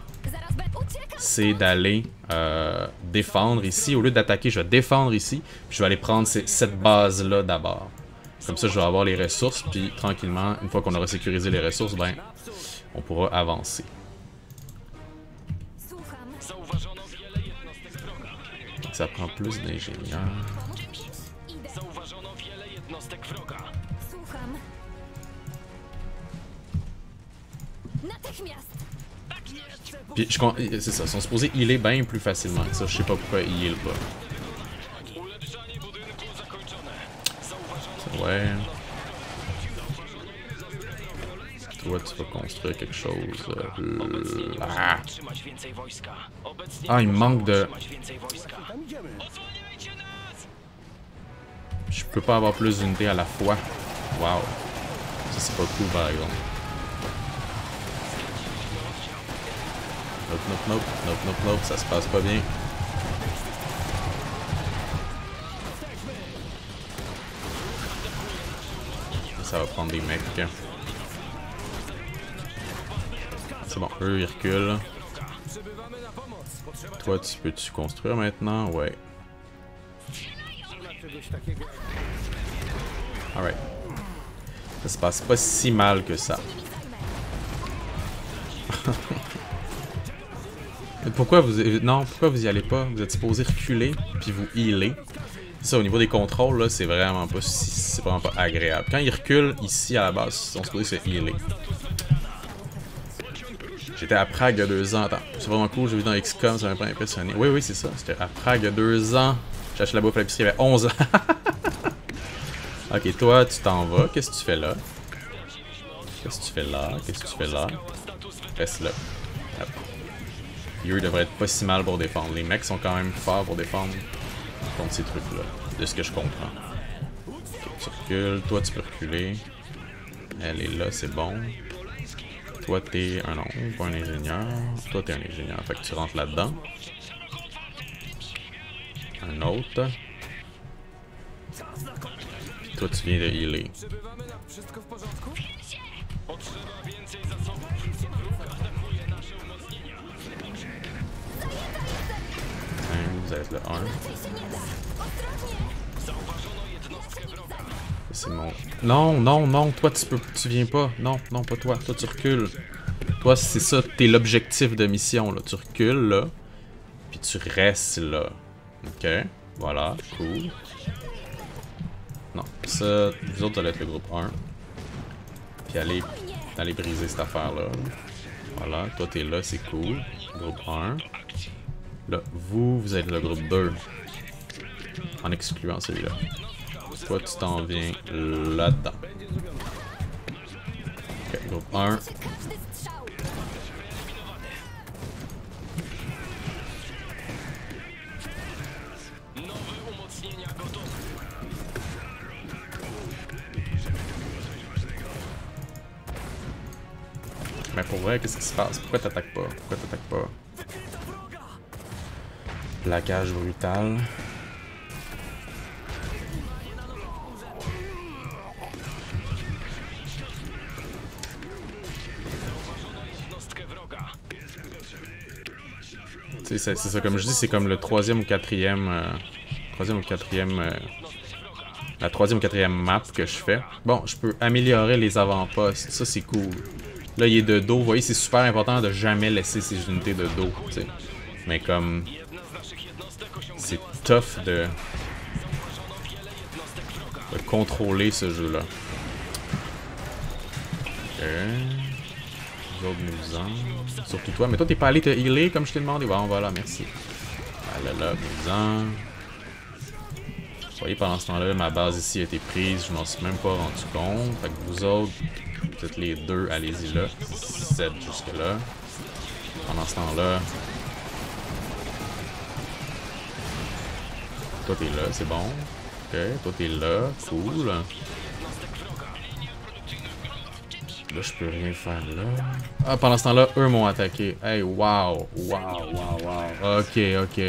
c'est d'aller euh, défendre ici. Au lieu d'attaquer, je vais défendre ici. Puis je vais aller prendre ces, cette base-là d'abord. Comme ça, je vais avoir les ressources. Puis, tranquillement, une fois qu'on aura sécurisé les ressources, ben, on pourra avancer. Ça prend plus d'ingénieurs. Puis, c'est ça, ils sont supposés healer bien plus facilement que ça. Je sais pas pourquoi ils healent pas. Ouais. Toi, tu vas construire quelque chose. Euh... Ah. ah, il manque de. Je peux pas avoir plus d'unités à la fois. Waouh. Ça, c'est pas cool, par exemple. Nope, nope, nope, nope, nope, nope, ça se passe pas bien. Ça va prendre des mecs. C'est bon, eux ils reculent. Toi, tu peux-tu construire maintenant? Ouais. Alright. Ça se passe pas si mal que ça. Pourquoi vous... Non, pourquoi vous y allez pas? Vous êtes supposé reculer, puis vous healer. Ça, au niveau des contrôles, là, c'est vraiment pas si... c'est vraiment pas agréable. Quand ils reculent, ici, à la base, ils sont supposés se healer. J'étais à Prague il y a deux ans. Attends, c'est vraiment cool, j'ai vu dans X COM, ça m'a pas impressionné. Oui, oui, c'est ça, c'était à Prague il y a deux ans. J'ai acheté la bouffe à l'épicerie, il y avait onze ans. Ok, toi, tu t'en vas. Qu'est-ce que tu fais là? Qu'est-ce que tu fais là? Qu'est-ce que tu fais là? Reste là. Hop. Eux devraient être pas si mal pour défendre. Les mecs sont quand même forts pour défendre contre ces trucs-là, de ce que je comprends. Okay, tu recules, toi tu peux reculer. Elle est là, c'est bon. Toi t'es un non, pas un ingénieur. Toi t'es un ingénieur, fait que tu rentres là-dedans. Un autre. Puis toi tu viens de healer. Vous êtes le un. C'est mon... Non, non, non, toi tu peux, tu viens pas. Non, non, pas toi. Toi tu recules. Toi c'est ça, t'es l'objectif de mission là. Tu recules là, puis tu restes là. Ok, voilà, cool. Non, ça, vous autres allez être le groupe un. Puis allez, allez briser cette affaire là. Voilà, toi t'es là, c'est cool. Groupe un. Là, vous, vous êtes le groupe deux. En excluant celui-là. Toi, tu t'en viens là-dedans. Ok, groupe un. Mais pour vrai, qu'est-ce qui se passe? Pourquoi t'attaques pas? Pourquoi t'attaques pas? Plaquage brutal. C'est ça, comme je dis, c'est comme le troisième ou quatrième, euh, troisième ou quatrième, euh, la troisième ou quatrième map que je fais. Bon, je peux améliorer les avant-postes, ça c'est cool. Là, il est de dos, vous voyez, c'est super important de jamais laisser ces unités de dos, t'sais. Mais comme... c'est tough de, de contrôler ce jeu-là. Ok. Les autres nous en. Surtout toi. Mais toi, t'es pas allé te healer comme je t'ai demandé. Bon, voilà, merci. Là, là, nous en. Vous voyez, pendant ce temps-là, ma base ici a été prise. Je m'en suis même pas rendu compte. Fait que vous autres, peut-être les deux, allez-y là. sept jusque-là. Pendant ce temps-là. Toi t'es là, c'est bon. Ok, toi t'es là, cool. Là je peux rien faire là. Ah, pendant ce temps-là, eux m'ont attaqué. Hey, wow, wow, wow, wow. Ok, ok.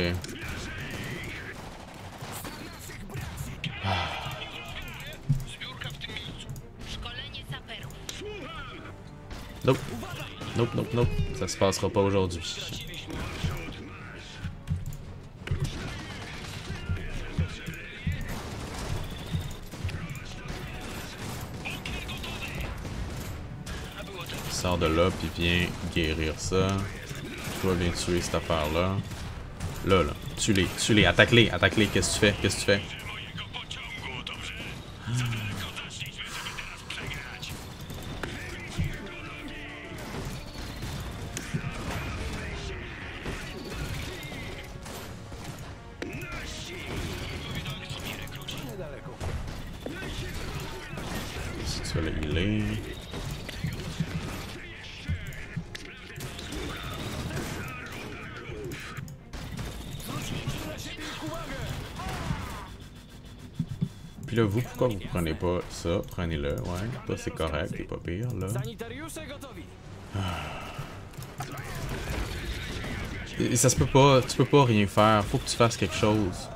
Ah. Nope, nope, nope, nope. Ça se passera pas aujourd'hui. De là, puis viens guérir ça. Toi, viens tuer cette affaire-là. Là, là. Tue-les, tue-les, attaque-les, attaque-les. Qu'est-ce que tu fais? Qu'est-ce que tu fais? Puis là, vous, pourquoi vous prenez pas ça? Prenez-le, ouais. Ça, c'est correct, c'est pas pire, là. Ah. Et ça se peut pas, tu peux pas rien faire. Faut que tu fasses quelque chose.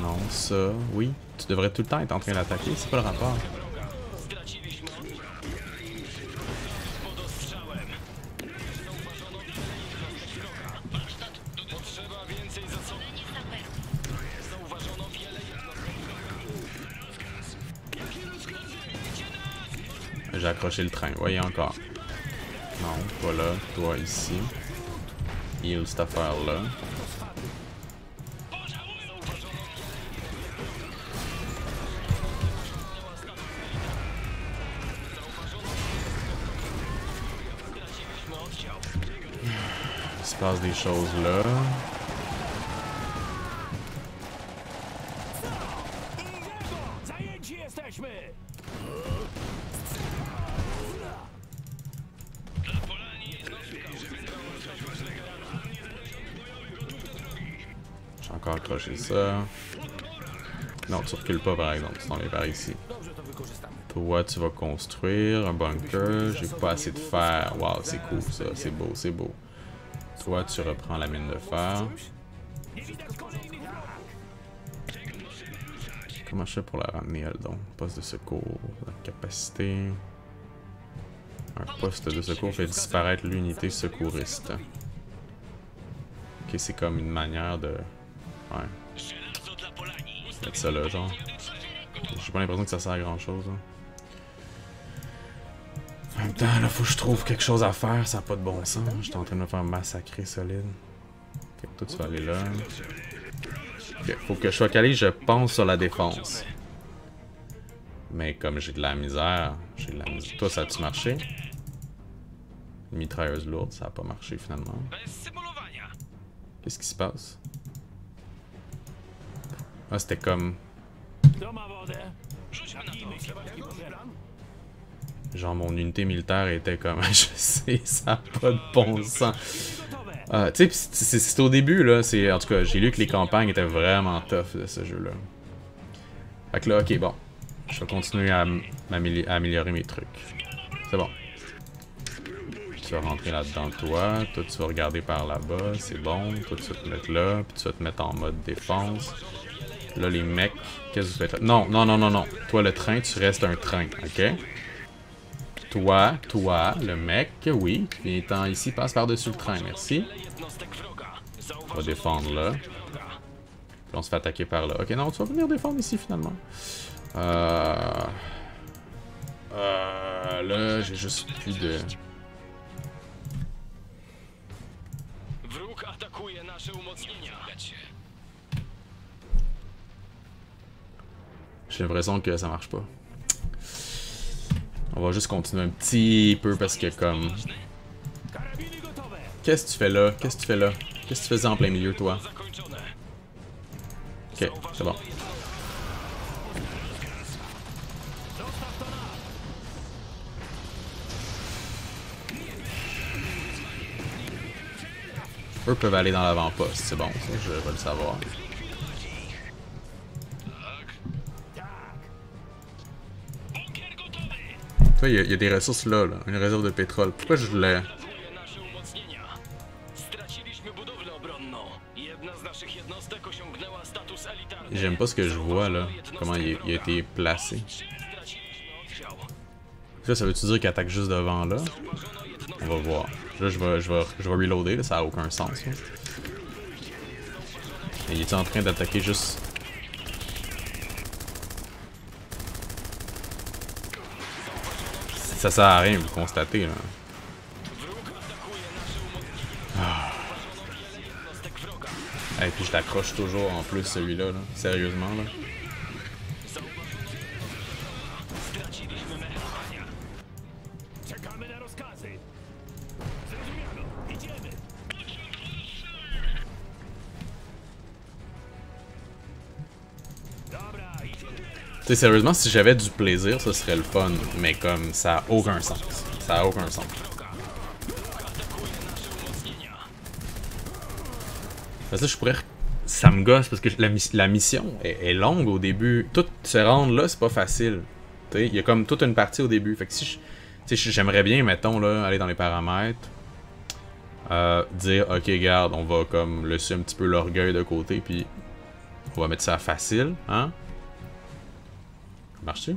Non, ça, oui. Tu devrais tout le temps être en train d'attaquer, c'est pas le rapport. J'ai accroché le train, voyez encore. Non, voilà, toi ici. Heal cette affaire-là. Il se passe des choses là. Accrocher ça. Non, tu recules pas par exemple, tu t'en mets par ici. Toi, tu vas construire un bunker. J'ai pas assez de fer. Waouh, c'est cool ça, c'est beau, c'est beau. Toi, tu reprends la mine de fer. Comment je fais pour la ramener, elle, donc? Poste de secours, la capacité. Un poste de secours fait disparaître l'unité secouriste. Ok, c'est comme une manière de... Ouais. Mettre ça là, genre. J'ai pas l'impression que ça sert à grand chose. Hein. En même temps, là, faut que je trouve quelque chose à faire, ça n'a pas de bon sens. J'étais en train de me faire massacrer solide. Fait que toi, tu vas aller là. Okay. Faut que je sois calé, je pense, sur la défense. Mais comme j'ai de la misère, j'ai de la misère. Toi, ça a-tu marché? Une mitrailleuse lourde, ça a pas marché finalement. Qu'est-ce qui se passe? Ah, c'était comme... Genre, mon unité militaire était comme... Je sais, ça n'a pas de bon sens. Ah, tu sais, c'est au début, là. En tout cas, j'ai lu que les campagnes étaient vraiment tough de ce jeu-là. Fait que là, ok, bon. Je vais continuer à, à améliorer mes trucs. C'est bon. Tu vas rentrer là-dedans, toi. Toi, tu vas regarder par là-bas. C'est bon. Toi, tu vas te mettre là. Puis tu vas te mettre en mode défense. Là, les mecs, qu'est-ce que vous faites là? Non, non, non, non, non. Toi, le train, tu restes un train, ok? Toi, toi, le mec, oui. Puis étant ici, passe par-dessus le train, merci. On va défendre là. Puis on se fait attaquer par là. Ok, non, tu vas venir défendre ici, finalement. Euh... Euh... Là, j'ai juste plus de... J'ai l'impression que ça marche pas. On va juste continuer un petit peu parce que comme... Qu'est-ce que tu fais là? Qu'est-ce que tu fais là? Qu'est-ce que tu faisais en plein milieu, toi? Ok, c'est bon. Eux peuvent aller dans l'avant-poste, c'est bon, ça, je vais le savoir. Il y, a, il y a des ressources là, là, une réserve de pétrole. Pourquoi je voulais... J'aime pas ce que je vois là, comment il, il a été placé. Ça, ça veut-tu dire qu'il attaque juste devant là? On va voir. Là, je vais, je vais, je vais reloader, là, ça a aucun sens. Là. Et il est en train d'attaquer juste... Ça sert à rien, vous constatez là. Ah. Et hey, puis je l'accroche toujours en plus celui-là, là. Sérieusement là. T'sais, sérieusement, si j'avais du plaisir, ce serait le fun, mais comme ça a aucun sens. Ça a aucun sens. Parce que je pourrais. Ça me gosse parce que la, la mission est, est longue au début. Tout se rendre là, c'est pas facile. Il y a comme toute une partie au début. Fait que si j'aimerais bien, mettons, là, aller dans les paramètres, euh, dire ok, regarde, on va comme laisser un petit peu l'orgueil de côté, puis on va mettre ça facile, hein. Marche-tu?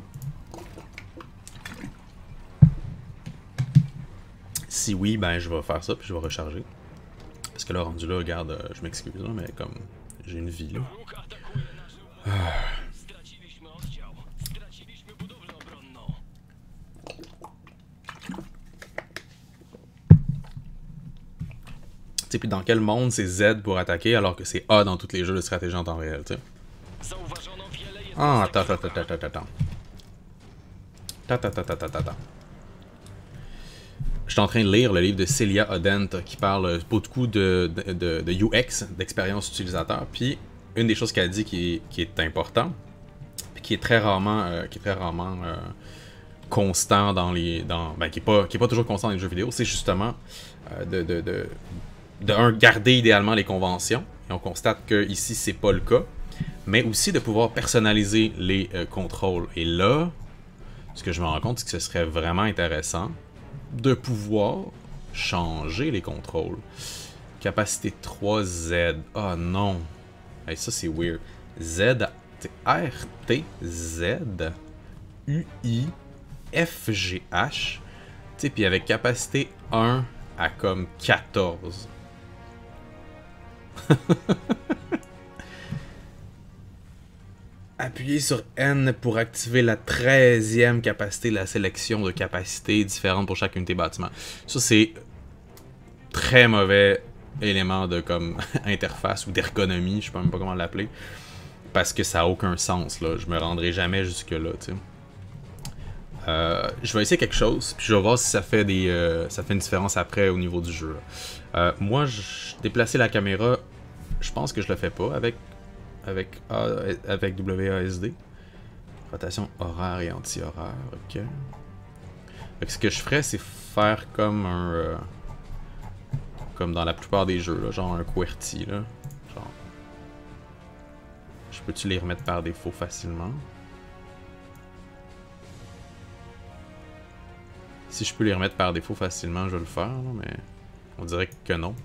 Si oui, ben je vais faire ça puis je vais recharger. Parce que là, rendu là, regarde, euh, je m'excuse, hein, mais comme j'ai une vie là. Ah. Tu sais, puis dans quel monde c'est Z pour attaquer alors que c'est A dans tous les jeux de stratégie en temps réel, tu sais? Ah, attends, attends, attends, attends, attends, attends, attends, attends, attends. Je suis en train de lire le livre de Celia Odent qui parle beaucoup de, de, de, de U X, d'expérience utilisateur. Puis, une des choses qu'elle dit qui, qui est importante, puis qui est très rarement, euh, qui est très rarement euh, constant dans les... Dans, ben, qui n'est pas, qui est pas toujours constant dans les jeux vidéo, c'est justement euh, de, de, de, de un, garder idéalement les conventions. Et on constate qu'ici, c'est pas le cas. Mais aussi de pouvoir personnaliser les euh, contrôles. Et là, ce que je me rends compte, c'est que ce serait vraiment intéressant de pouvoir changer les contrôles. Capacité trois Z. Ah oh, non! Hey, ça, c'est weird. Z, R, T, Z, U, I, F, G, H. Tu sais, puis avec capacité un à comme quatorze. Appuyez sur N pour activer la treizième capacité, la sélection de capacités différentes pour chaque unité bâtiment. Ça, c'est très mauvais élément de comme interface ou d'ergonomie, je ne sais même pas comment l'appeler, parce que ça n'a aucun sens, là. Je me rendrai jamais jusque-là, tu sais. Euh, je vais essayer quelque chose, puis je vais voir si ça fait, des, euh, ça fait une différence après au niveau du jeu. Euh, moi, je déplacer la caméra, je pense que je le fais pas avec... Avec, A, avec W A S D. Rotation horaire et anti-horaire. Ok. Donc, ce que je ferais, c'est faire comme un. Euh, comme dans la plupart des jeux, là, genre un QWERTY. Là. Genre. Je peux-tu les remettre par défaut facilement? Si je peux les remettre par défaut facilement, je vais le faire, là, mais on dirait que non.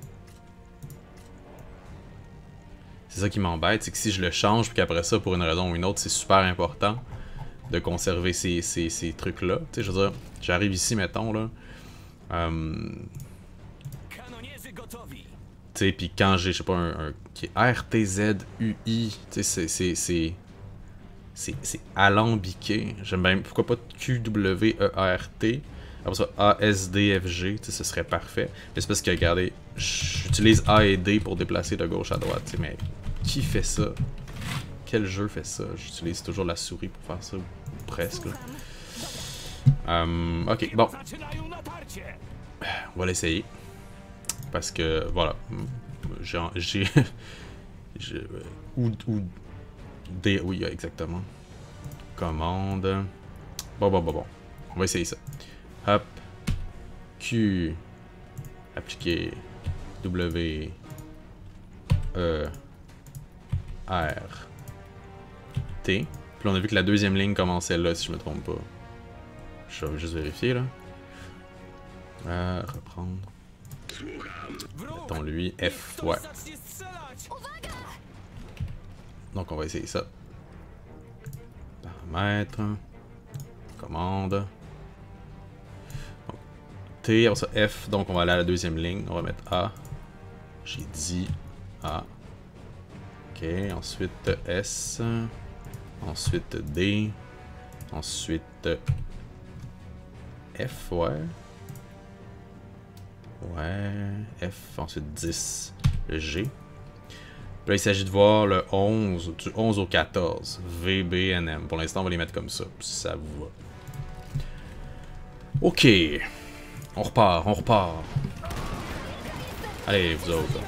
C'est ça qui m'embête, c'est que si je le change, puis qu'après ça, pour une raison ou une autre, c'est super important de conserver ces, ces, ces trucs-là. Tu sais, je veux dire, j'arrive ici, mettons, là. Euh... Tu sais, puis quand j'ai, je sais pas, un, un qui est R T Z U I, tu sais, c'est... C'est alambiqué. J'aime bien, pourquoi pas Q W E R T. Après ça, A, S, D, F, G, tu sais, ce serait parfait. Mais c'est parce que, regardez, j'utilise A et D pour déplacer de gauche à droite, tu sais, mais... Qui fait ça? Quel jeu fait ça? J'utilise toujours la souris pour faire ça, ou presque. Um, ok, bon. On va l'essayer. Parce que, voilà. J'ai... ou, ou... D, oui, exactement. Commande. Bon, bon, bon, bon. On va essayer ça. Hop. Q. Appliquer. W. E. R, T. Puis on a vu que la deuxième ligne commençait là, si je me trompe pas. Je vais juste vérifier là. Euh, reprendre. Mettons lui F. Ouais. Donc on va essayer ça. Paramètres. Commande. Donc, T, alors ça F. Donc on va aller à la deuxième ligne. On va mettre A. J'ai dit A. Okay, ensuite S, ensuite D, ensuite F, ouais, ouais, F, ensuite dix, G, Puis là, il s'agit de voir le onze, du onze au quatorze, V B N M. Pour l'instant, on va les mettre comme ça, si ça vous va. Ok. On repart, on repart. Allez, vous autres.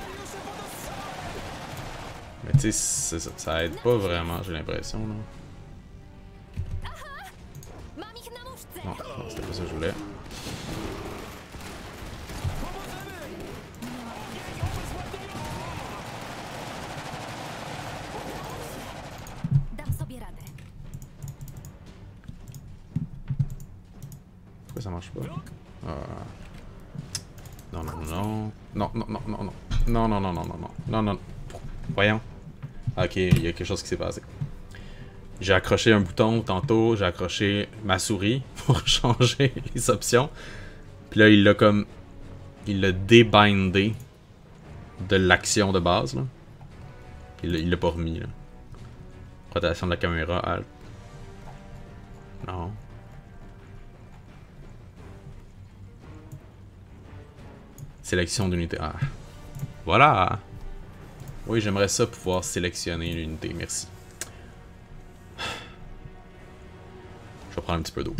Mais tu sais, ça, ça aide pas vraiment, j'ai l'impression, là. Non, non c'était pas ça que je voulais. Pourquoi ça marche pas? Euh... Non, non, non. Non, non, non, non, non. Non, non, non, non, non, non, non, non. Voyons. Ok, il y a quelque chose qui s'est passé. J'ai accroché un bouton tantôt, j'ai accroché ma souris pour changer les options. Puis là, il l'a comme... Il l'a débindé de l'action de base, là. Puis il l'a pas remis, là. Rotation de la caméra, Alt. Non. Sélection d'unité. Ah. Voilà! Oui, j'aimerais ça pouvoir sélectionner l'unité, merci. Je vais prendre un petit peu d'eau.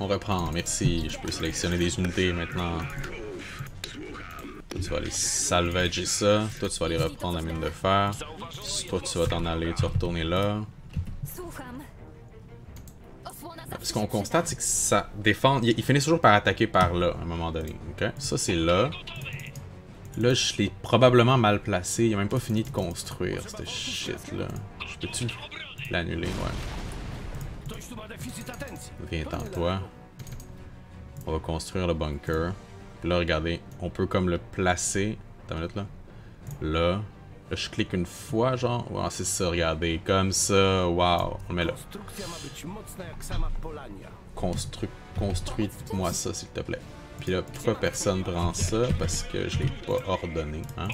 On reprend, merci. Je peux sélectionner des unités maintenant. Toi, tu vas aller salvager ça. Toi, tu vas aller reprendre la mine de fer. Toi, tu vas t'en aller, tu vas retourner là. Ce qu'on constate, c'est que ça défend... Ils finissent toujours par attaquer par là, à un moment donné. Okay? Ça, c'est là. Là, je l'ai probablement mal placé. Il a même pas fini de construire, cette shit-là. Je peux-tu l'annuler? Ouais. Viens-t'en, toi. On va construire le bunker. Puis là, regardez, on peut comme le placer... Attends une minute, là. Là. Là, je clique une fois, genre... Ouais, c'est ça, regardez. Comme ça, wow. On le met là. Constru... Construis-moi ça, s'il te plaît. Puis là, pourquoi personne prend ça? Parce que je l'ai pas ordonné, hein?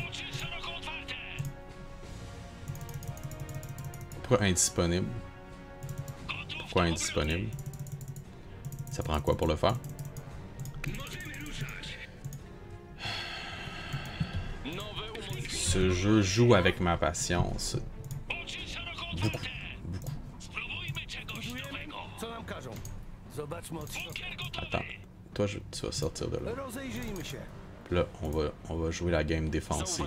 Pourquoi indisponible? Pourquoi indisponible? Ça prend quoi pour le faire? Ce jeu joue avec ma patience. Beaucoup. Beaucoup. Attends. Toi, je, tu vas sortir de là. Puis là, on va, on va jouer la game défensive.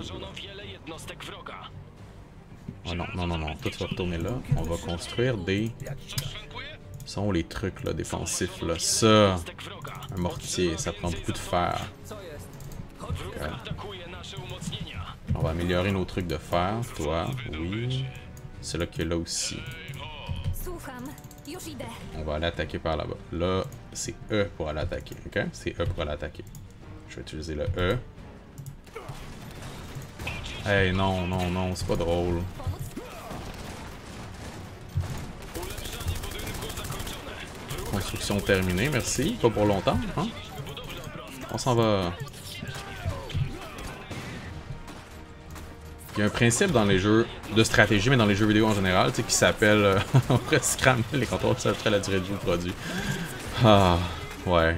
Oh non, non, non, non. Toi, tu vas retourner là. On va construire des... Ce sont les trucs, là, défensifs, là. Ça, un mortier, ça prend beaucoup de fer. Okay. On va améliorer nos trucs de fer. Toi, oui. C'est là qui est là aussi. On va aller attaquer par là-bas. Là, là c'est E pour aller attaquer. Ok? C'est E pour aller attaquer. Je vais utiliser le E. Hey, non, non, non, c'est pas drôle. Construction terminée, merci. Pas pour longtemps, hein? On s'en va. Il y a un principe dans les jeux de stratégie, mais dans les jeux vidéo en général, tu sais, qui s'appelle... Euh, on pourrait scrammer les contrôles, ça ferait la durée de vie du produit. Ah, ouais.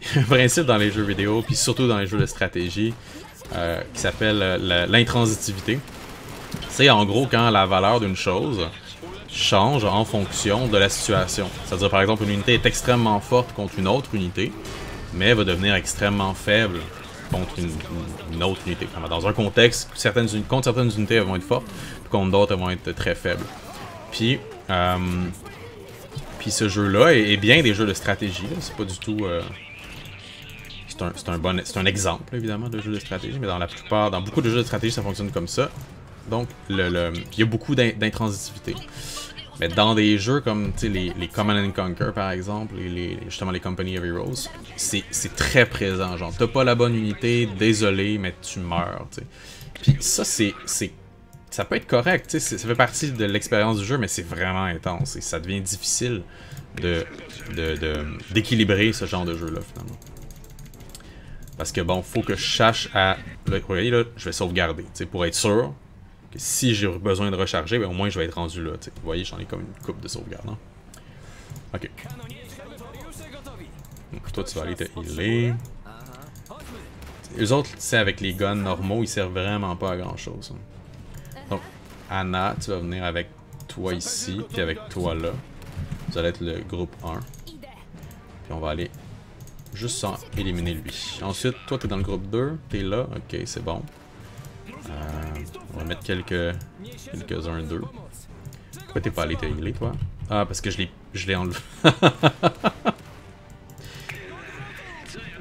Il y a un principe dans les jeux vidéo, puis surtout dans les jeux de stratégie, euh, qui s'appelle euh, l'intransitivité. C'est en gros quand la valeur d'une chose change en fonction de la situation. C'est-à-dire, par exemple, une unité est extrêmement forte contre une autre unité, mais elle va devenir extrêmement faible contre une, une autre unité. Dans un contexte, certaines, contre certaines unités, elles vont être fortes, puis contre d'autres, elles vont être très faibles. Puis, euh, puis ce jeu-là est, est bien des jeux de stratégie. C'est pas du tout... Euh, c'est un, c'est un bon, c'est un exemple, évidemment, de jeu de stratégie, mais dans la plupart, dans beaucoup de jeux de stratégie, ça fonctionne comme ça. Donc, le, le, il y a beaucoup d'intransitivité. Mais dans des jeux comme les, les Command and Conquer, par exemple, et les, justement les Company of Heroes, c'est très présent. Genre, t'as pas la bonne unité, désolé, mais tu meurs. T'sais. Puis ça, c'est ça peut être correct. Ça fait partie de l'expérience du jeu, mais c'est vraiment intense. Et ça devient difficile de, de, de, d'équilibrer ce genre de jeu-là, finalement. Parce que bon, faut que je cherche à... Là, vous voyez, là, je vais sauvegarder pour être sûr. Si j'ai besoin de recharger, ben au moins je vais être rendu là. T'sais. Vous voyez, j'en ai comme une coupe de sauvegarde. Hein? Ok. Donc toi tu vas aller te healer. Eux autres, tu sais, avec les guns normaux, ils servent vraiment pas à grand chose. Donc Anna, tu vas venir avec toi ici, puis avec toi là. Vous allez être le groupe un. Puis on va aller juste sans éliminer lui. Ensuite, toi t'es dans le groupe deux, t'es là, ok c'est bon. Euh, on va mettre quelques quelques-uns d'eux. Pourquoi t'es pas allé te healer toi? Ah, parce que je l'ai je l'ai enlevé.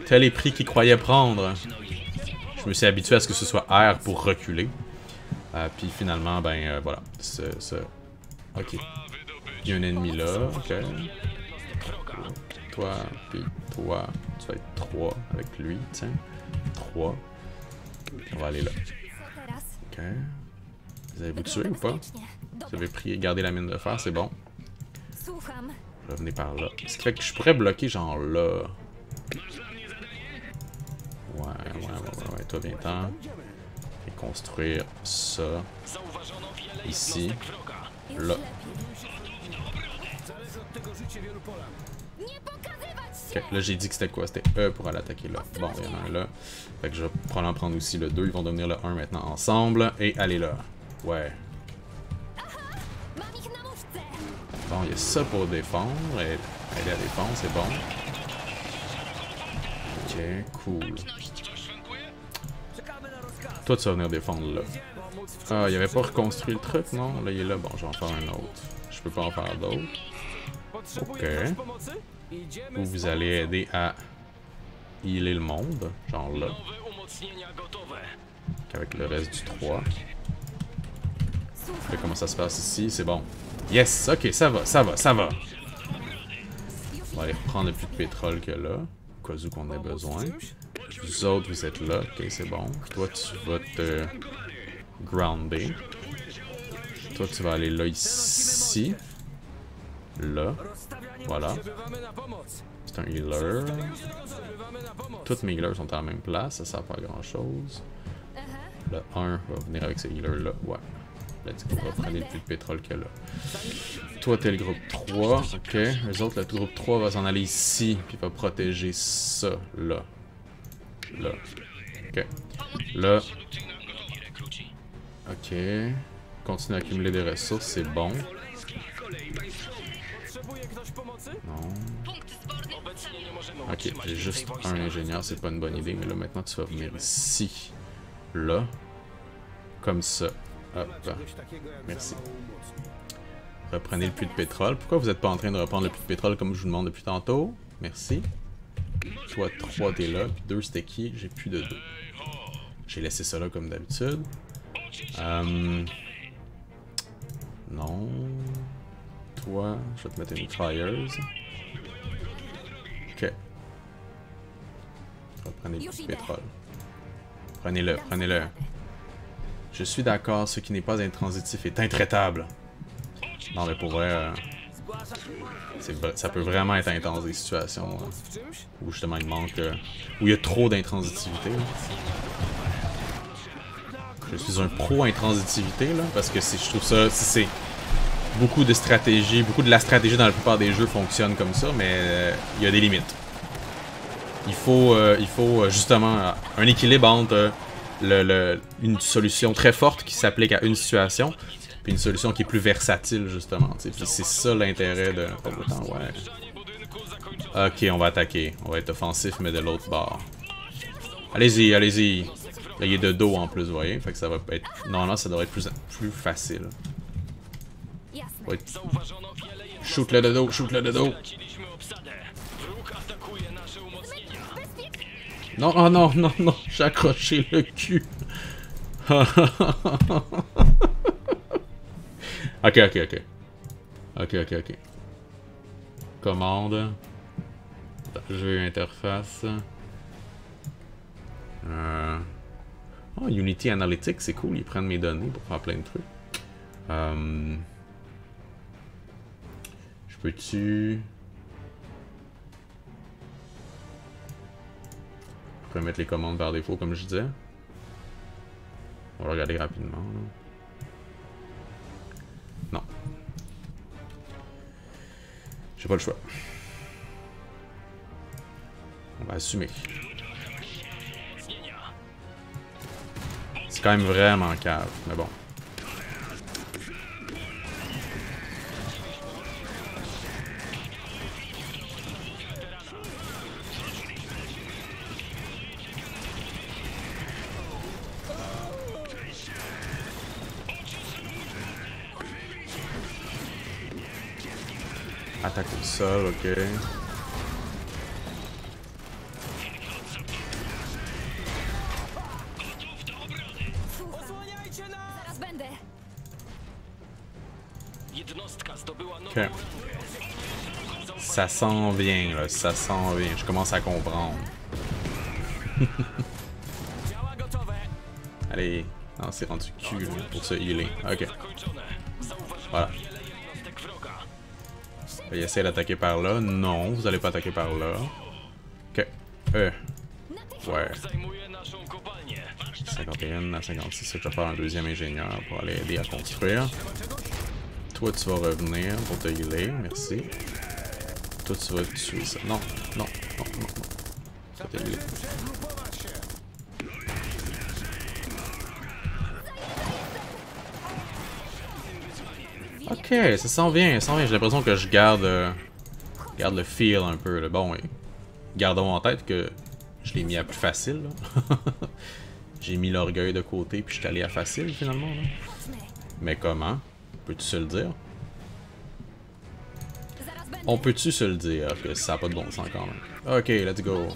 Tel est pris qu'il croyait prendre. Je me suis habitué à ce que ce soit R pour reculer. Euh, puis finalement, ben euh, voilà. Ce, ce... Ok. Il y a un ennemi là. Ok. Toi, puis toi. Tu vas être trois avec lui, tiens. trois. On va aller là. Ok. Vous avez vous tué ou pas? Vous avez pris et gardé la mine de fer, c'est bon. Revenez par là. Ce qui fait que je pourrais bloquer genre là. Ouais, ouais, ouais, ouais, toi viens-t'en. Et construire ça. Ici. Là. Ok, là j'ai dit que c'était quoi? C'était E pour aller attaquer là. Bon, il y en a un là. Fait que je vais probablement prendre aussi le deux. Ils vont devenir le un maintenant ensemble. Et aller là. Ouais. Bon, il y a ça pour défendre. Aider à défendre, c'est bon. Ok, cool. Toi, tu vas venir défendre là. Ah, il avait pas reconstruit le truc, non? Là, il est là. Bon, je vais en faire un autre. Je peux pas en faire d'autres. Ok. Ou vous allez aider à healer le monde. Genre là. Avec le reste du trois. Là, comment ça se passe ici? C'est bon. Yes! Ok, ça va, ça va, ça va. On va aller reprendre le plus de pétrole que là. Au cas où qu'on a besoin. Vous autres, vous êtes là. Ok, c'est bon. Toi, tu vas te grounder. Toi, tu vas aller là, ici. Là. Voilà. C'est un healer. Toutes mes healers sont à la même place. Ça ne sert pas à grand-chose. Le un va venir avec ce healer-là. Ouais. Là, tu vas prendre le plus de pétrole que là. Toi, t'es le groupe trois. Ok. Les autres, le groupe trois va s'en aller ici. Puis va protéger ça. Là. Là. Ok. Là. Ok. Continue à accumuler des ressources. C'est bon. Non. Ok. J'ai juste un ingénieur. C'est pas une bonne idée. Mais là, maintenant, tu vas venir ici. Là. Comme ça. Hop, merci. Reprenez le puits de pétrole. Pourquoi vous n'êtes pas en train de reprendre le puits de pétrole comme je vous demande depuis tantôt? Merci. Toi, trois, t'es là. Puis deux, c'était qui? J'ai plus de deux. J'ai laissé ça là comme d'habitude. Um, non. Toi, je vais te mettre une mitrailleuse. Ok. Reprenez le puits de pétrole. Prenez-le, prenez-le. Je suis d'accord, ce qui n'est pas intransitif est intraitable. Non mais pour vrai, euh, ça peut vraiment être intense des situations euh, où justement il manque, euh, où il y a trop d'intransitivité. Je suis un pro intransitivité là, parce que je trouve ça, c'est beaucoup de stratégie, beaucoup de la stratégie dans la plupart des jeux fonctionne comme ça, mais euh, il y a des limites. Il faut, euh, il faut justement euh, un équilibre entre euh, Le, le, une solution très forte qui s'applique à une situation, puis une solution qui est plus versatile, justement. T'sais. Puis c'est ça l'intérêt de... Pas autant, ouais. Ok, on va attaquer. On va être offensif, mais de l'autre bord. Allez-y, allez-y. Là, il est de dos, en plus, vous voyez. Fait que ça va être... Non, là, ça devrait être plus, plus facile. Ouais. Shoot-le de dos, shoot-le de dos. Non, oh non, non, non, j'ai accroché le cul. Ok, ok, ok. Ok, ok, ok. Commande. Jeu interface. Euh... Oh, Unity Analytics, c'est cool, ils prennent mes données pour faire plein de trucs. Euh... Je peux-tu... Je pourrais mettre les commandes par défaut, comme je disais. On va regarder rapidement. Là. Non. J'ai pas le choix. assumé. C'est quand même vraiment cave, mais bon. Attaque au sol, ok. Ok. Ça s'en vient, là. Ça s'en vient. Je commence à comprendre. Allez. Non, c'est rendu cul là, pour se healer. Ok. Voilà. Il essaie d'attaquer par là. Non, vous allez pas attaquer par là. Ok. Euh. Ouais. cinquante et un à cinquante-six, c'est que je vais faire un deuxième ingénieur pour aller aider à construire. Toi, tu vas revenir pour te healer. Merci. Toi, tu vas tuer ça. Non, non, non, non, non. Tu vas te healer. Ok, ça s'en vient, ça s'en vient. J'ai l'impression que je garde, euh, garde le feel un peu. Là. Bon, et gardons en tête que je l'ai mis à plus facile. J'ai mis l'orgueil de côté puis je suis allé à facile finalement. Là. Mais comment? Peux-tu se le dire? On peut-tu se le dire que ça n'a pas de bon sens quand même? Ok, let's go!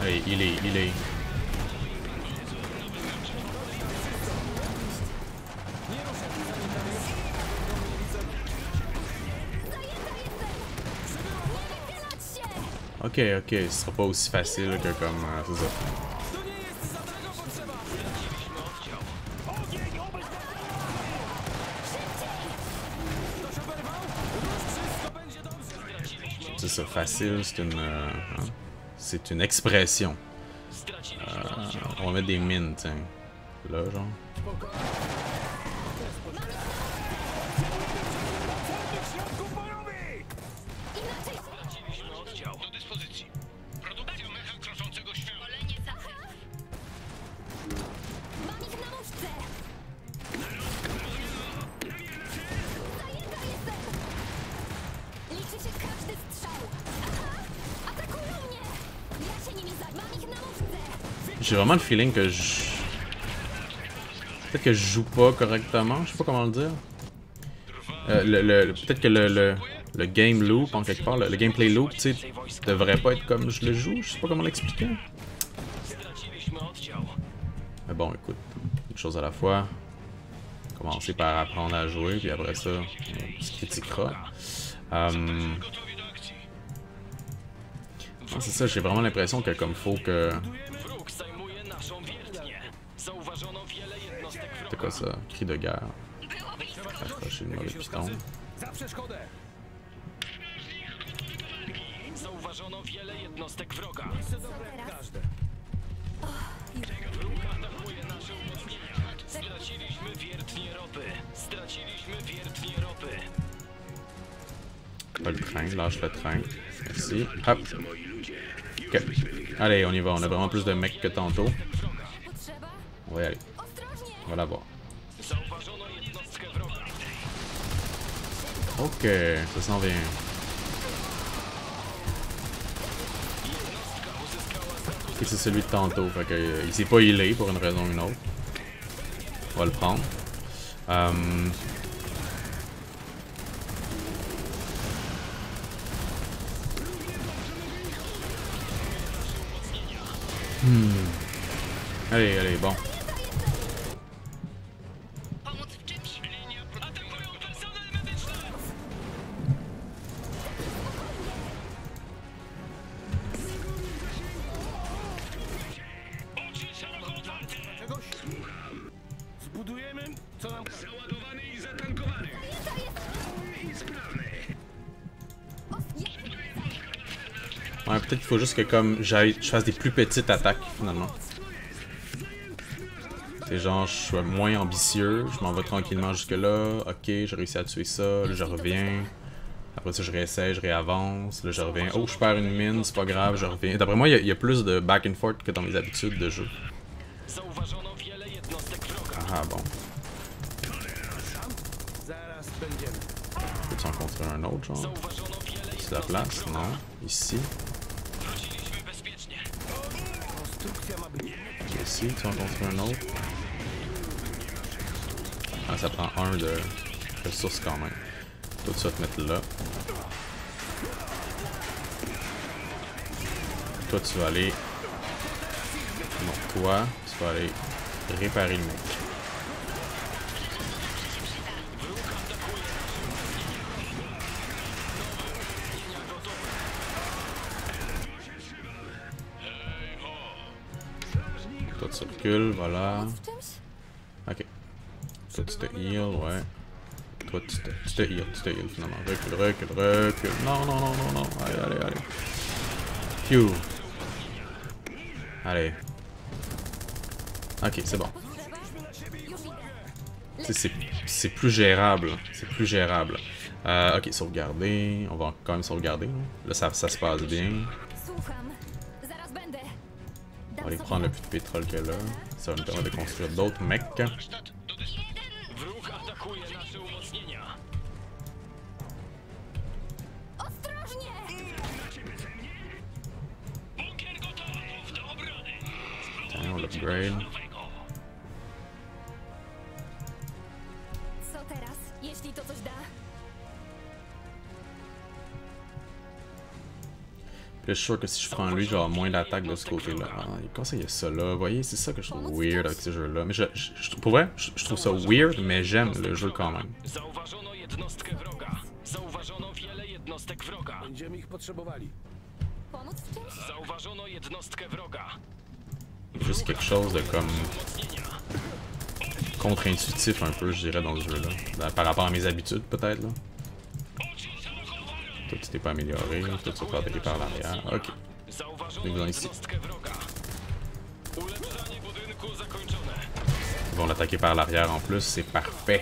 Allez, il est, il est. Ok, ok, ce sera pas aussi facile que comme euh, tout ça. C'est ça, facile, c'est une... Euh, hein? C'est une expression. Euh, on va mettre des mines, tiens. Là, genre. J'ai vraiment le feeling que je... Peut-être que je joue pas correctement, je sais pas comment le dire. Euh, le, le, Peut-être que le, le, le game loop, en quelque part, le, le gameplay loop, tu sais, devrait pas être comme je le joue, je sais pas comment l'expliquer. Mais bon, écoute, une chose à la fois. Commencer par apprendre à jouer, puis après ça, on se critiquera. Euh... C'est ça, j'ai vraiment l'impression que comme faut que... C'est quoi ça? Cri de guerre. Accrocher le mauvais piton. Pas le train, lâche le train. Merci. Hop! Ok. Allez, on y va. On a vraiment plus de mecs que tantôt. On va y aller. On va la voir. Ok, ça s'en vient. Okay, c'est celui de tantôt, fait que, il s'est pas healé pour une raison ou une autre. On va le prendre. Um... Hmm. Allez, allez, bon. Ouais, peut-être qu'il faut juste que comme j'aille, je fasse des plus petites attaques finalement. C'est genre, je suis moins ambitieux, je m'en vais tranquillement jusque-là, ok, j'ai réussi à tuer ça, là je reviens, après ça je réessaie, je réavance, là je reviens, oh je perds une mine, c'est pas grave, je reviens. D'après moi, il y, y a plus de back and forth que dans mes habitudes de jeu. Ah bon. Peut-tu rencontrer un autre genre? C'est la place? Non. Ici. Ici, tu rencontres un autre. Ah, ça prend un de ressources quand même. Toi, tu vas te mettre là. Toi, tu vas aller... Non, toi, tu vas aller réparer le mec. Voilà. Ok. Toi tu te heal, ouais. Toi tu te, tu te heal, tu te heal finalement. Recule, recule, recule. Non, non, non, non, non. Allez, allez, allez. Phew. Allez. Ok, c'est bon. C'est plus gérable. C'est plus gérable. Euh, ok, sauvegarder. On va quand même sauvegarder. Là, ça, ça se passe bien. On va aller prendre le plus de pétrole que là. Ça va nous permettre de construire d'autres mecs. Tiens, on l'upgrade. Puis je suis sûr que si je prends lui, j'aurai moins d'attaque de ce côté-là. Ah, il conseille ça là. Vous voyez, c'est ça que je trouve weird avec ce jeu-là. Mais je, je, je, pour vrai, je, je trouve ça weird, mais j'aime le jeu quand même. Juste quelque chose de comme... contre-intuitif un peu, je dirais, dans ce jeu-là. Par rapport à mes habitudes, peut-être, là. Toi, tu t'es pas amélioré, toi, tu t'es pas attaqué par l'arrière. Ok. Nous venons ici. Ils vont l'attaquer par l'arrière en plus, c'est parfait.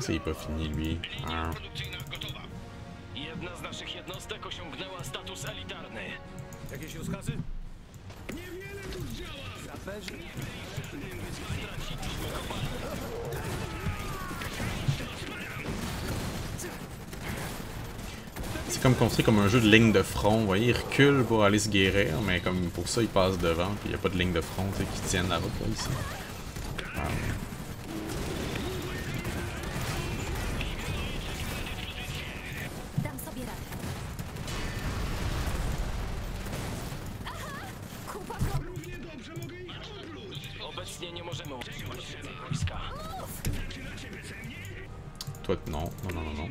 C'est pas fini lui. Ah. C'est comme construit comme un jeu de ligne de front, vous voyez, il recule pour aller se guérir, mais comme pour ça il passe devant, puis il n'y a pas de ligne de front qui tienne la route là, ici. Ah. Toi, non, non, non, non, non.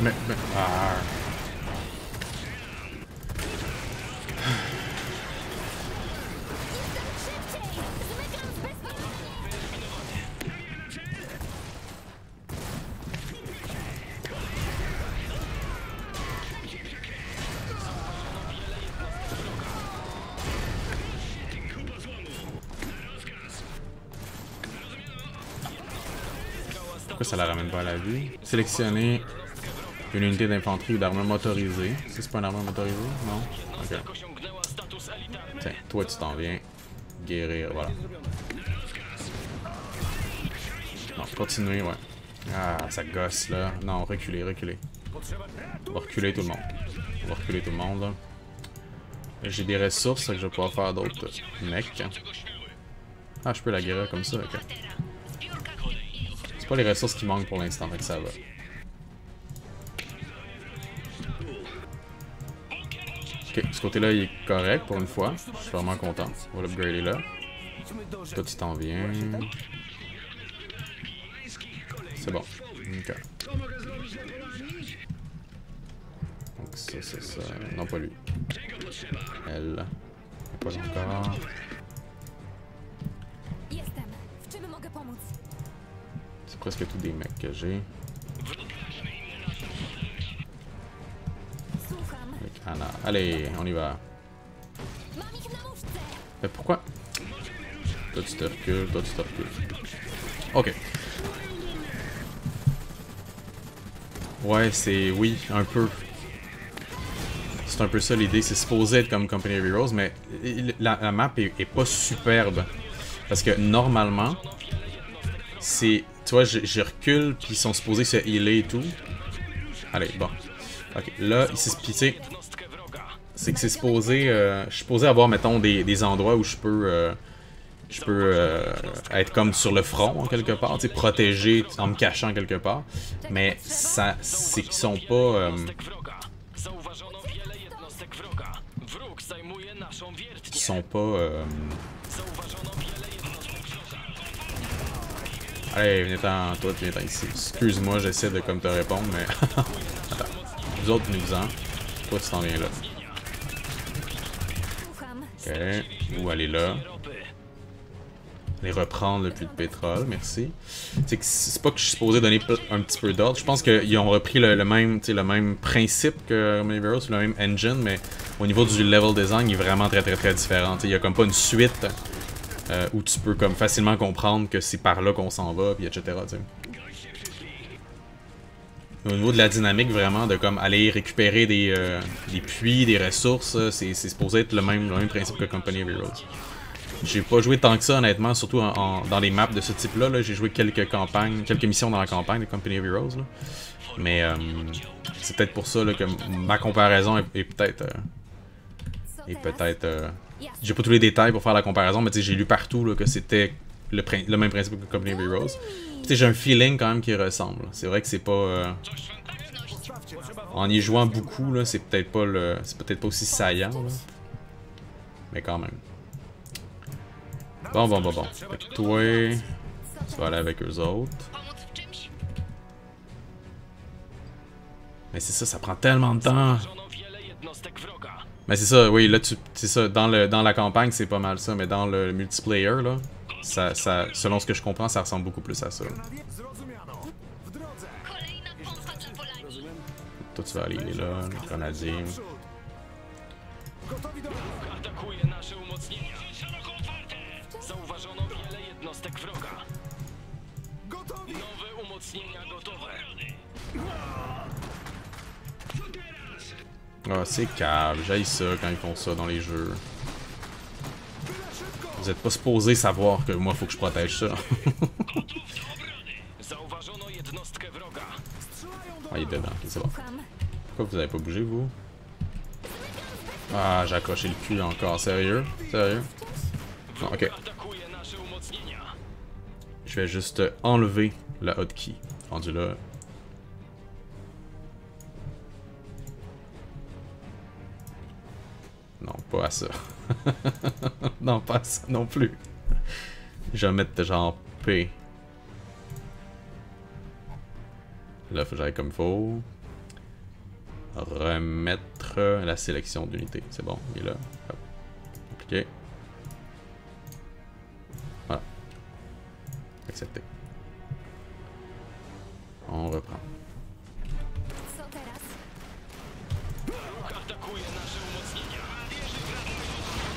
Mais, mais, ah. Pourquoi ça la ramène pas à la vie? Sélectionner une unité d'infanterie ou d'armement motorisée. Si c'est pas un armement motorisé? Non? Ok. Tiens, toi tu t'en viens. Guérir, voilà. Non, continuer, ouais. Ah, ça gosse là. Non, reculez, reculez. On va reculer tout le monde. On va reculer tout le monde là. J'ai des ressources que je vais pouvoir faire d'autres mecs. Ah, je peux la guérir comme ça, ok. C'est pas les ressources qui manquent pour l'instant, fait que ça va. Ok, ce côté-là, il est correct pour une fois. Je suis vraiment content. On va l'upgrader là. Toi, tu t'en viens. C'est bon. Ok. Donc ça, ça, ça. Non, pas lui. Elle. Pas encore. C'est presque tous des mecs que j'ai. Avec Anna. Allez, on y va. Mais pourquoi? Toi tu te recules, toi tu te recules. Ok. Ouais, c'est... Oui, un peu. C'est un peu ça l'idée. C'est supposé être comme Company of Heroes, mais la, la map est, est pas superbe. Parce que normalement, c'est... Tu vois, je, je recule, puis ils sont supposés se healer et tout. Allez, bon. Ok, là, ici, puis tu sais, c'est que c'est supposé... Euh, je suis supposé avoir, mettons, des, des endroits où je peux... Euh, je peux euh, être comme sur le front, en quelque part, tu sais, protégé en me cachant quelque part. Mais ça, c'est qu'ils sont pas... Euh... Ils sont pas... Euh... Allez, venez-t'en, toi, venez-t'en ici. Excuse-moi, j'essaie de comme te répondre, mais... Attends, vous autres, venez-vous-en. Toi, tu t'en viens là. Ok, ou allez là. Les reprendre le puits de pétrole, merci. C'est pas que je suis supposé donner un petit peu d'ordre. Je pense qu'ils ont repris le, le, même, le même principe que Company of Heroes, le même engine, mais au niveau du level design, il est vraiment très très très différent. T'sais, il n'y a comme pas une suite euh, où tu peux comme facilement comprendre que c'est par là qu'on s'en va, puis et cetera. T'sais. Au niveau de la dynamique, vraiment, de comme aller récupérer des, euh, des puits, des ressources, c'est supposé être le même, le même principe que Company of Heroes. J'ai pas joué tant que ça, honnêtement, surtout en, en, dans les maps de ce type-là. -là, j'ai joué quelques campagnes, quelques missions dans la campagne de Company of Heroes. Là. Mais euh, c'est peut-être pour ça là, que ma comparaison est peut-être... Et peut-être... Euh, peut euh, j'ai pas tous les détails pour faire la comparaison, mais j'ai lu partout là, que c'était le, le même principe que Company of Heroes. J'ai un feeling quand même qui ressemble. C'est vrai que c'est pas... Euh, en y jouant beaucoup, c'est peut-être pas, peut-être pas aussi saillant. Là. Mais quand même. Bon, bon, bon, bon. Fait que toi, tu vas aller avec eux autres. Mais c'est ça, ça prend tellement de temps. Mais c'est ça, oui, là, tu, c'est ça, dans, le, dans la campagne, c'est pas mal ça, mais dans le multiplayer, là, ça, ça, selon ce que je comprends, ça ressemble beaucoup plus à ça. Toi, tu vas aller là, le grenadier. Ah, oh, c'est câble, j'haïs ça quand ils font ça dans les jeux. Vous êtes pas supposé savoir que moi faut que je protège ça. Ah, il est dedans, okay, c'est bon. Pourquoi vous avez pas bougé vous? Ah, j'ai accroché le cul encore, sérieux? Sérieux? Non, ok. Je vais juste enlever la hotkey. Rendu là. Non, pas à ça. Non, pas à ça non plus. Je vais mettre genre P. Là, faut que j'aille comme il faut. Remettre la sélection d'unité. C'est bon, il est là. Hop. Appliquer. Voilà. Accepter. On reprend.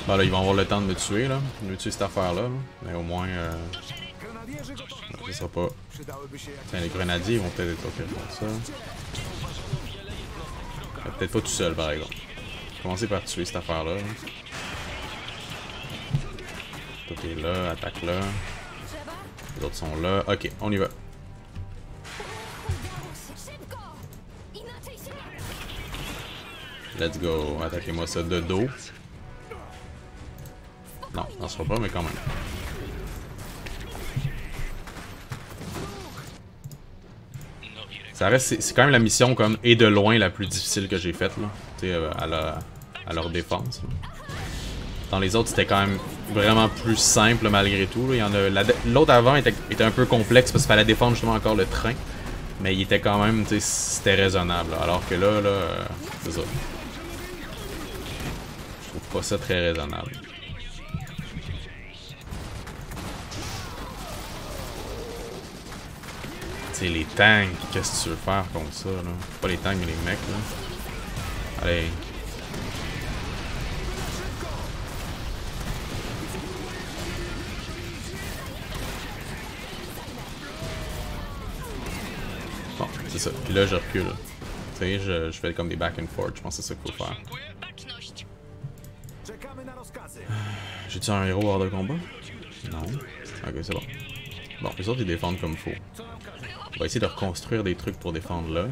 Bon là, ils vont avoir le temps de me tuer là, de me tuer cette affaire là, mais au moins euh, Je sais pas. Tiens, les grenadiers ils vont peut-être être ok pour ça. Peut-être pas tout seul par exemple. Commencez par tuer cette affaire-là. Toi t'es là, attaque là. Les autres sont là. Ok, on y va. Let's go. Attaquez-moi ça de dos. Non, on se fera pas, mais quand même. Ça reste, c'est quand même la mission comme et de loin la plus difficile que j'ai faite là, tu sais, à, la, à leur défense. Là. Dans les autres, c'était quand même vraiment plus simple malgré tout. L'autre la, avant était, était un peu complexe parce qu'il fallait défendre justement encore le train, mais il était quand même, tu sais, c'était raisonnable. Là. Alors que là, là, euh, c'est ça. Je trouve pas ça très raisonnable. C'est les tanks, qu'est-ce que tu veux faire contre ça là? Pas les tanks mais les mecs là. Allez. Bon, c'est ça. Puis là je recule. Tu sais, je, je fais comme des back and forth, je pense que c'est ça qu'il faut faire. J'ai-tu un héros hors de combat? Non. Ok, c'est bon. Bon, les autres ils défendent comme il faut. On va essayer de reconstruire des trucs pour défendre là.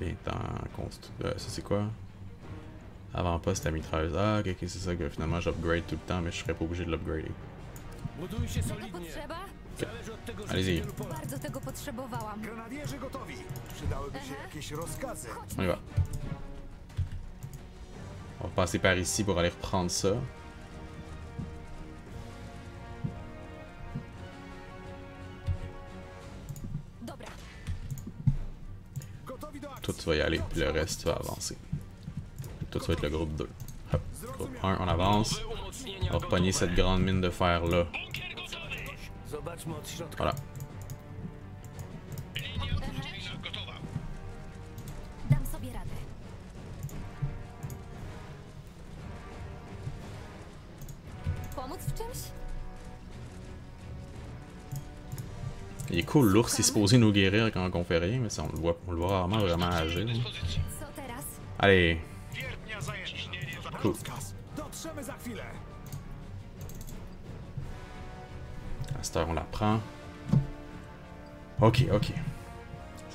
Les temps construits. Ça c'est quoi? Avant-poste à mitrailleuse. Ah ok, ok, c'est ça que finalement j'upgrade tout le temps, mais je serais pas obligé de l'upgrader. Okay. Allez-y. On y va. On va passer par ici pour aller reprendre ça. Toi tu vas y aller, puis le reste tu vas avancer. Toi tu vas être le groupe deux. Hop. Groupe un, on avance. On va repogner cette grande mine de fer là. Voilà. Il est cool, l'ours, il est supposé nous guérir quand on fait rien, mais ça, on le voit, on le voit rarement vraiment agile. Allez. Cool. À cette heure, on la prend. Ok, ok.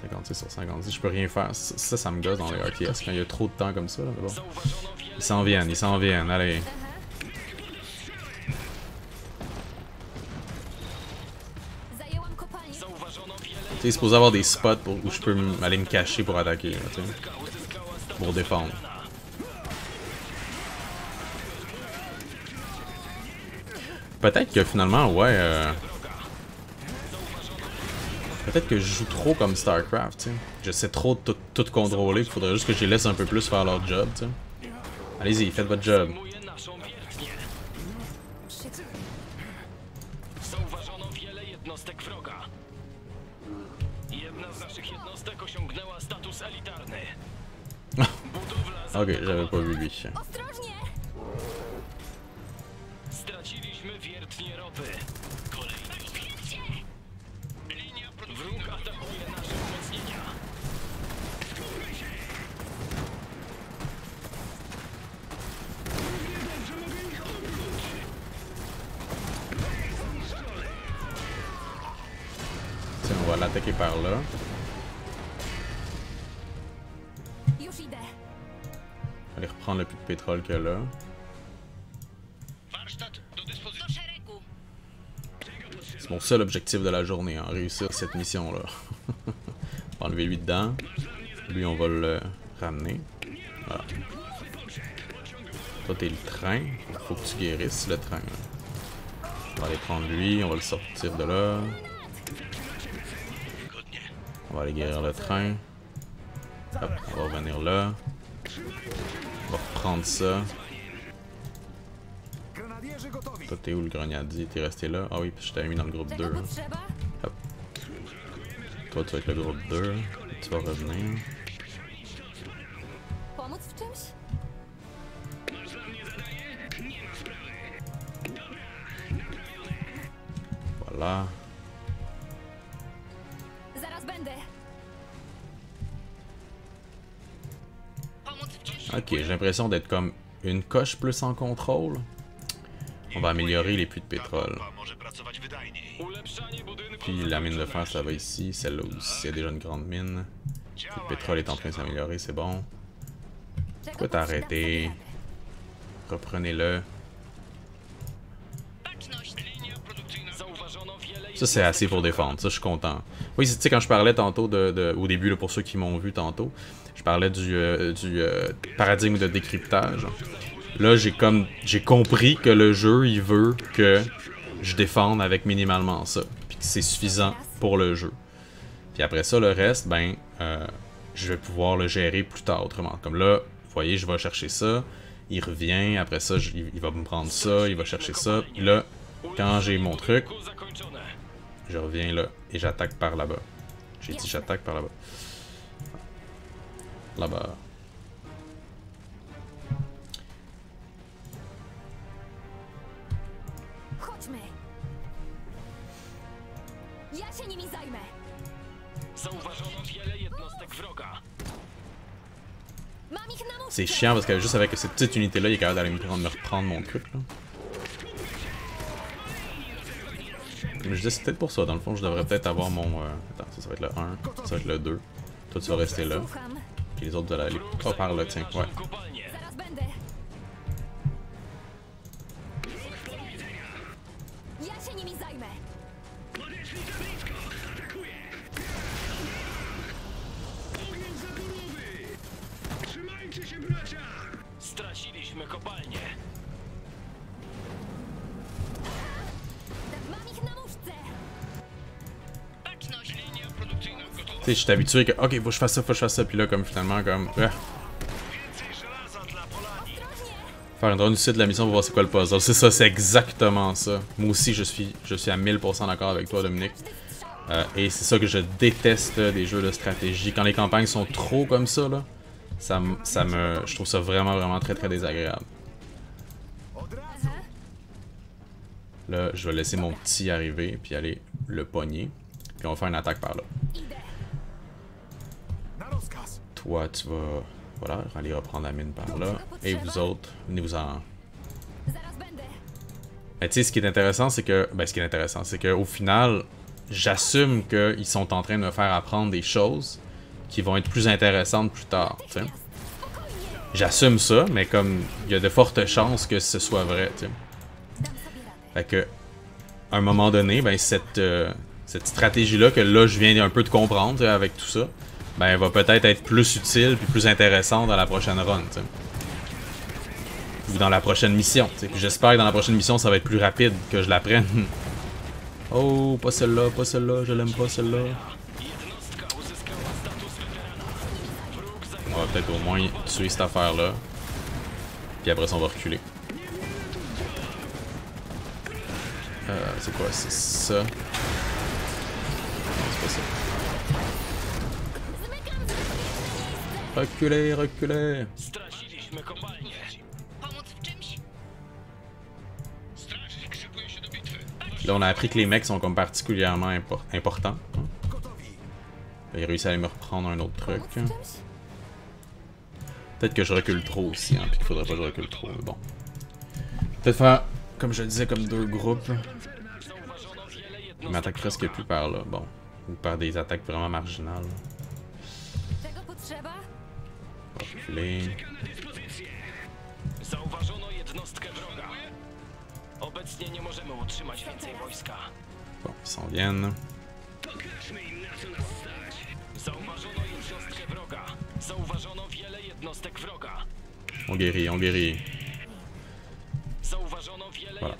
cinquante-six sur cinquante-six, je peux rien faire. Ça, ça, ça me gosse dans les R T S quand il y a trop de temps comme ça. Là, mais bon. Ils s'en viennent, ils s'en viennent, allez. Tu sais, c'est supposé avoir des spots pour, où je peux aller me cacher pour attaquer, là, pour défendre. Peut-être que finalement, ouais... Euh... Peut-être que je joue trop comme StarCraft, tu sais. Je sais trop tout, tout contrôler, il faudrait juste que je les laisse un peu plus faire leur job, tu sais. Allez-y, faites votre job. Ok, j'avais pas vu lui. Tiens, on va l'attaquer par là. Aller reprendre le puits de pétrole qu'il y a là. C'est mon seul objectif de la journée, hein, réussir cette mission-là. On va enlever lui dedans. Lui, on va le ramener. Voilà. Toi, t'es le train. Faut que tu guérisses le train. Là. On va aller prendre lui, on va le sortir de là. On va aller guérir le train. Hop, on va revenir là. On va reprendre ça. Toi, t'es où le grenadier? T'es resté là? Ah oui, je t'avais mis dans le groupe deux. Hein. Hop. Toi, tu vas être le groupe deux. Tu vas revenir. Voilà. Zaraz będę. Ok, j'ai l'impression d'être comme une coche plus en contrôle. On va améliorer les puits de pétrole. Puis la mine de fer, ça va ici. Celle-là aussi, il y a déjà une grande mine. Le pétrole est en train de s'améliorer, c'est bon. Pourquoi t'arrêter? Reprenez-le. Ça, c'est assez pour défendre. Ça, je suis content. Oui, tu sais, quand je parlais tantôt, de, de, au début, là, pour ceux qui m'ont vu tantôt, je parlais du, euh, du euh, paradigme de décryptage. Là, j'ai comme j'ai compris que le jeu, il veut que je défende avec minimalement ça. Puis que c'est suffisant pour le jeu. Puis après ça, le reste, ben, euh, je vais pouvoir le gérer plus tard autrement. Comme là, vous voyez, je vais chercher ça. Il revient. Après ça, je, il va me prendre ça. Il va chercher ça. Puis là, quand j'ai mon truc, je reviens là. Et j'attaque par là-bas. J'ai dit j'attaque par là-bas. Là-bas. C'est chiant parce que juste avec cette petite unité là, il est capable d'aller me prendre, me reprendre mon truc là. Mais je dis c'est peut-être pour ça, dans le fond je devrais peut-être avoir mon... Euh... Attends, ça, ça va être le un, ça va être le deux. Toi tu vas rester là. Puis les autres doivent aller pas par là, tiens, ouais. Je suis habitué que, ok, faut que je fasse ça, faut que je fasse ça, puis là, comme finalement, comme. Euh. Faire une drone du site de la mission pour voir c'est quoi le puzzle. C'est ça, c'est exactement ça. Moi aussi, je suis, je suis à mille pour cent d'accord avec toi, Dominique. Euh, et c'est ça que je déteste des jeux de stratégie. Quand les campagnes sont trop comme ça, là, ça, ça me. Je trouve ça vraiment, vraiment très, très désagréable. Là, je vais laisser mon petit arriver, puis aller le pogner. Puis on va faire une attaque par là. Toi, tu vas, voilà, aller reprendre la mine par là. Et vous autres, venez vous en. Mais tu sais, ce qui est intéressant, c'est que, ben, ce qui est intéressant, c'est qu'au final, j'assume qu'ils sont en train de me faire apprendre des choses qui vont être plus intéressantes plus tard. T'sais. J'assume ça, mais comme il y a de fortes chances que ce soit vrai. T'sais. Fait que, à un moment donné, ben, cette, euh, cette stratégie-là que là, je viens un peu de comprendre avec tout ça. Ben, elle va peut-être être plus utile puis plus intéressante dans la prochaine run, t'sais. Ou dans la prochaine mission. J'espère que dans la prochaine mission, ça va être plus rapide que je la prenne. Oh, pas celle-là, pas celle-là, je l'aime pas celle-là. On va peut-être au moins tuer cette affaire-là. Puis après ça, on va reculer. Euh, c'est quoi, c'est ça? Non, c'est pas ça. Reculez, reculez. Là, on a appris que les mecs sont comme particulièrement impor importants. Ils réussissent à aller me reprendre un autre truc. Peut-être que je recule trop aussi, hein, puis qu'il faudrait pas que je recule trop, mais bon. Peut-être faire, comme je le disais, comme deux groupes. Ils m'attaquent presque plus par là, bon. Ou par des attaques vraiment marginales. Reculer. Bon, ils s'en viennent. On guérit, on guérit. Voilà.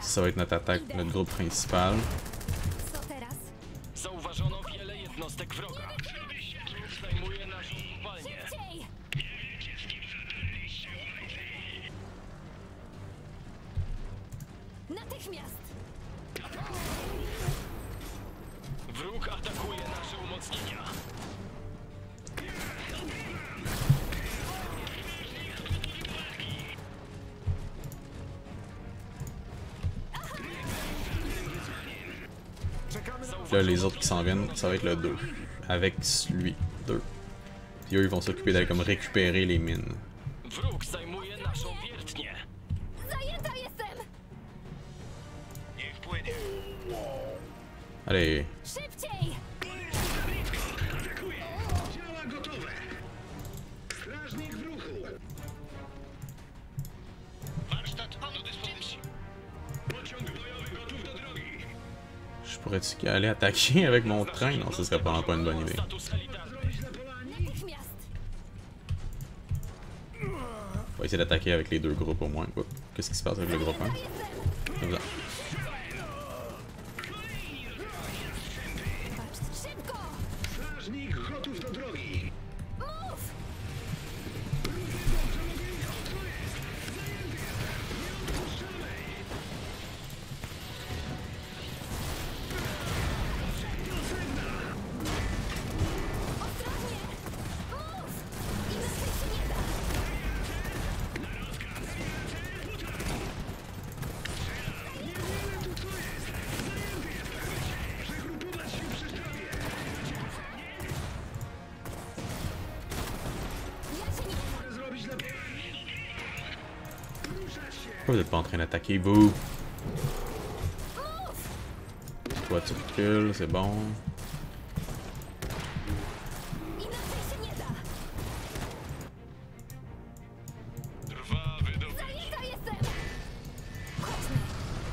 Ça va être notre attaque, notre groupe principal. là, les autres qui s'en viennent, ça va être le deux. Avec lui, deux. Puis eux, ils vont s'occuper d'aller comme récupérer les mines. Allez. Je pourrais-tu aller attaquer avec mon train? Non, ce serait probablement pas une bonne idée. On va essayer d'attaquer avec les deux groupes au moins. Qu'est-ce qui se passe avec le groupe un? Comme ça. Vous n'êtes pas en train d'attaquer, vous. Toi, tu recules, c'est bon.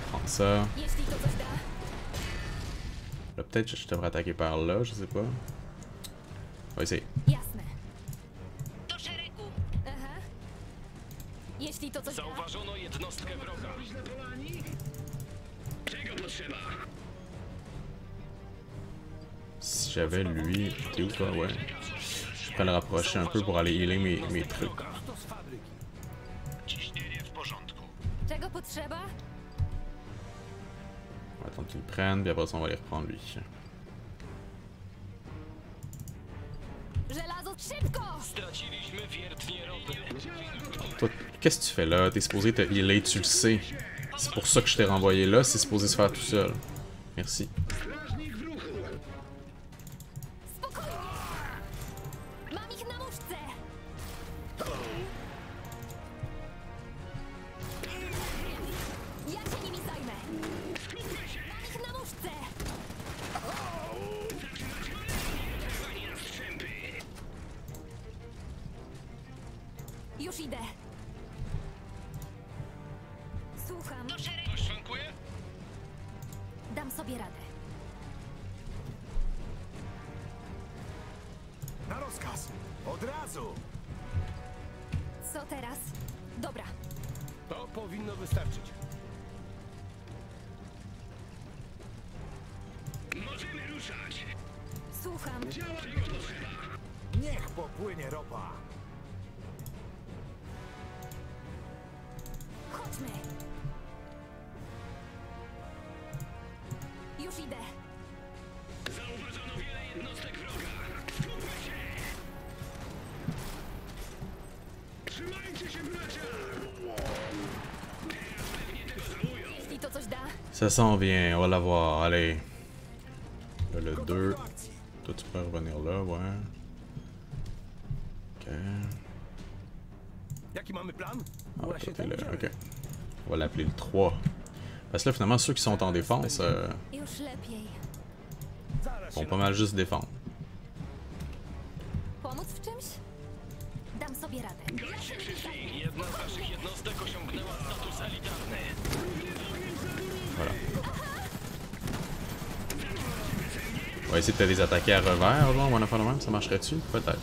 Prends ça. Peut-être que je devrais attaquer par là, je sais pas. On va essayer. Si j'avais lui, t'es où toi? Ouais. Je peux le rapprocher un peu pour aller healer mes, mes trucs. On va attendre qu'ils le prennent, puis après ça on va les reprendre lui. Toi, qu'est-ce que tu fais là? T'es supposé te healer, tu le sais. C'est pour ça que je t'ai renvoyé là, c'est supposé se faire tout seul. Merci. Ça s'en vient, on va la voir, allez. Là, le deux. Toi, tu peux revenir là, ouais. Ok. Ah, ouais, toi, t'es là, ok. On va l'appeler le trois. Parce que là, finalement, ceux qui sont en défense, euh, vont pas mal juste défendre. Voilà. On va essayer de les attaquer à revers, genre, on va en faire le même, ça marcherait-tu? Peut-être.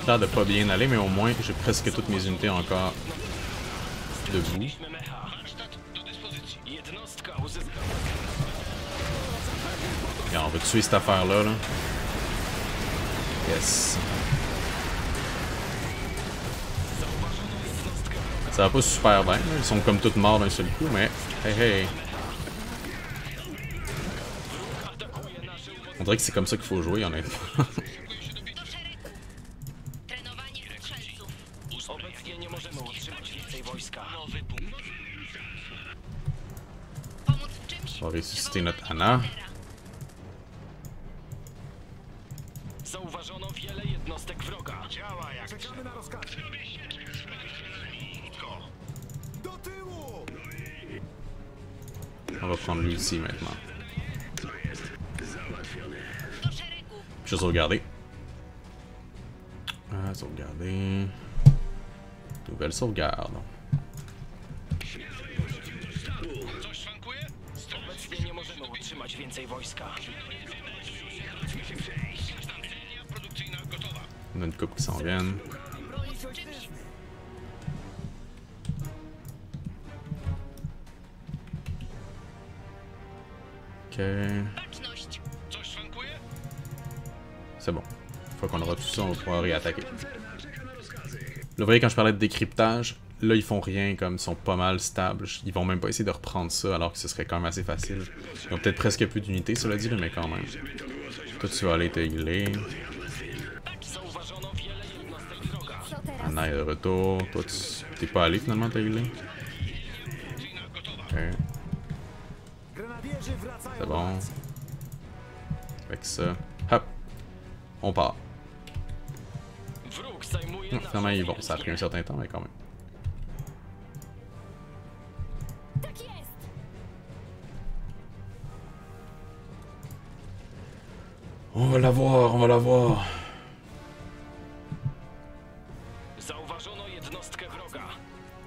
tout l'air de pas bien aller, mais au moins j'ai presque toutes mes unités encore debout. Regarde, on va tuer cette affaire-là. Là. Yes. Ça va pas super bien, ils sont comme tous morts d'un seul coup, mais hey hey. On dirait que c'est comme ça qu'il faut jouer, honnêtement. On va ressusciter notre Anna. On va prendre lui ici maintenant. Je vais sauvegarder. Ah, sauvegarder. Nouvelle sauvegarde. On a une coupe qui s'en viennent. Ok. C'est bon. Une fois qu'on aura tout ça, on pourra réattaquer. Vous voyez, quand je parlais de décryptage, là ils font rien, comme ils sont pas mal stables. Ils vont même pas essayer de reprendre ça alors que ce serait quand même assez facile. Ils ont peut-être presque plus d'unités, cela dit, mais quand même. Toi tu vas aller te healer. Anna est de retour. Toi tu t'es pas allé finalement te healer. Okay. C'est bon. Avec ça. Hop! On part. Hum, finalement, ils vont. Ça a pris un certain temps, mais quand même. On va l'avoir, on va l'avoir.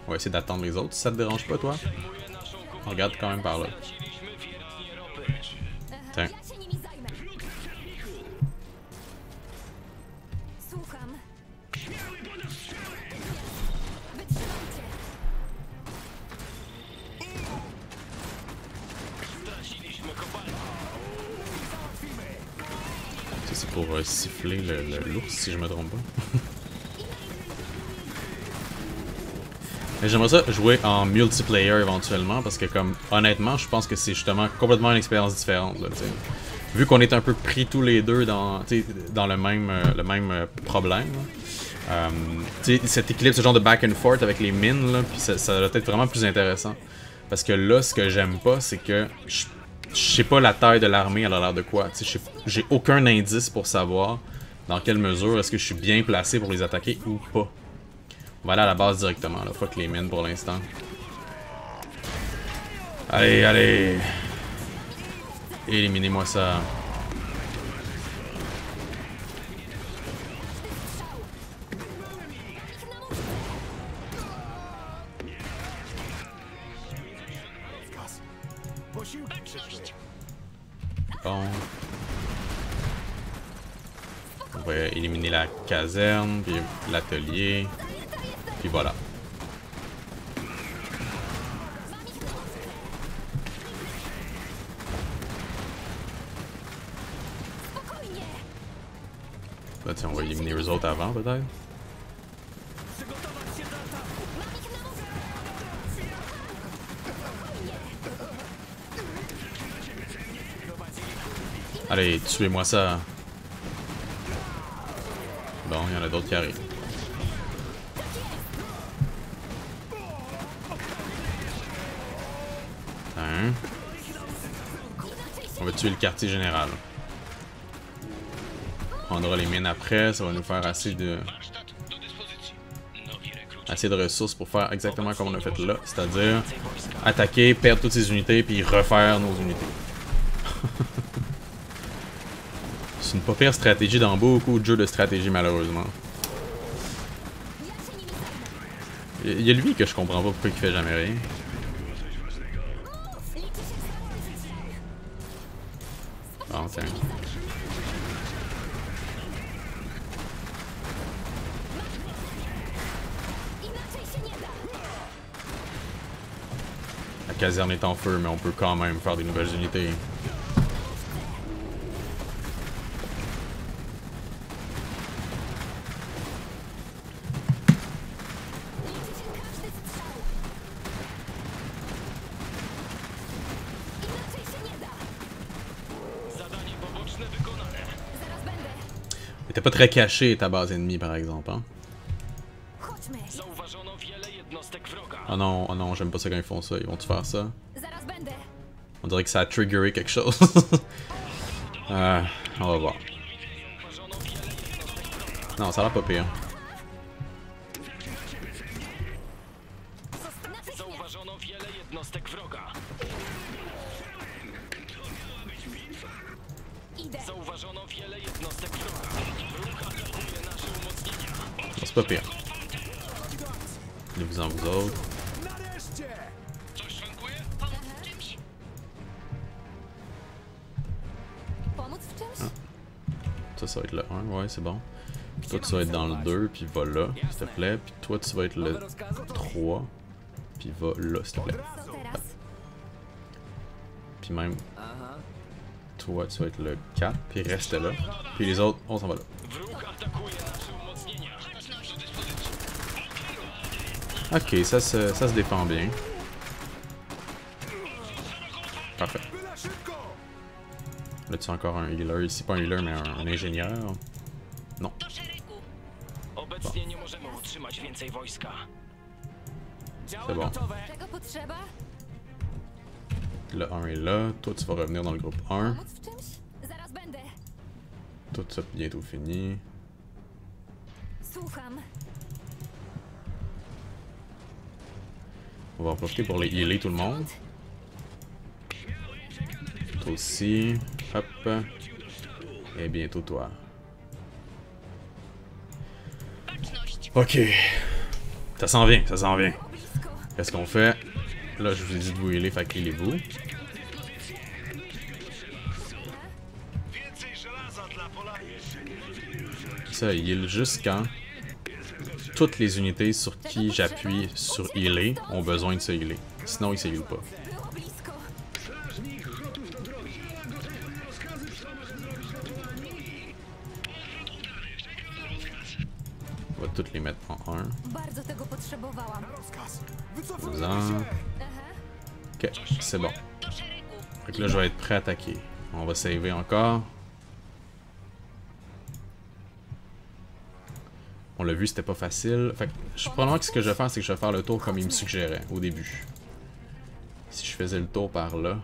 On va essayer d'attendre les autres, si ça te dérange pas, toi. On regarde quand même par là. Tiens. C'est pour euh, siffler le l'ours si je me trompe pas. J'aimerais ça jouer en multiplayer éventuellement parce que comme honnêtement je pense que c'est justement complètement une expérience différente. Là, vu qu'on est un peu pris tous les deux dans, dans le même, euh, le même euh, problème. Euh, cet équilibre, ce genre de back and forth avec les mines, là, pis ça, ça doit être vraiment plus intéressant. Parce que là, ce que j'aime pas, c'est que je sais pas la taille de l'armée, elle a l'air de quoi. J'ai aucun indice pour savoir dans quelle mesure est-ce que je suis bien placé pour les attaquer ou pas. On va aller à la base directement, là. Fuck les mines pour l'instant. Allez, allez! Éliminez-moi ça. Bon. On va éliminer la caserne, puis l'atelier. Puis voilà. Bah tiens, on va éliminer les autres avant peut-être. Allez, tuez-moi ça. Bon, il y en a d'autres qui arrivent. Hein? On va tuer le quartier général. On prendra les mines après, ça va nous faire assez de... assez de ressources pour faire exactement comme on a fait là, c'est-à-dire attaquer, perdre toutes ces unités, puis refaire nos unités. C'est une pas pire stratégie dans beaucoup de jeux de stratégie, malheureusement. Il y a lui que je comprends pas pourquoi il fait jamais rien. Bon, tiens. caserne est en feu, mais on peut quand même faire des nouvelles unités. T'es pas très caché ta base ennemie par exemple, hein? Oh non, oh non, j'aime pas ça quand ils font ça, ils vont-tu faire ça? On dirait que ça a triggeré quelque chose. euh, on va voir. Non, ça a l'air pas pire. C'est pas pire. Ne vous en vous autres. Ah. Ça, ça va être le un, ouais, c'est bon. Puis toi, tu vas être dans le deux, puis va là, s'il te plaît. Puis toi, tu vas être le trois, puis va là, s'il te plaît. Ah. Puis même, toi, tu vas être le quatre, puis reste là. Puis les autres, on s'en va là. Ok, ça se, ça se défend bien. Parfait. Là, tu as encore un healer. Ici, pas un healer, mais un, un ingénieur. Non. Bon. C'est bon. Le un est là. Toi, tu vas revenir dans le groupe un. Tout ça bientôt fini. On va en profiter pour les healer tout le monde. Toi aussi. Hop. Et bientôt toi. Ok. Ça s'en vient, ça s'en vient. Qu'est-ce qu'on fait? Là, je vous ai dit de vous healer, fait que healez-vous. Ça, heal jusqu'à... Toutes les unités sur qui j'appuie sur healer ont besoin de se healer. Sinon, ils se healent pas. On va toutes les mettre en un. Ok, c'est bon. Donc là, je vais être prêt à attaquer. On va saver encore. On l'a vu, c'était pas facile. Fait que, je pense que ce que je vais faire, c'est que je vais faire le tour comme il me suggérait au début. Si je faisais le tour par là.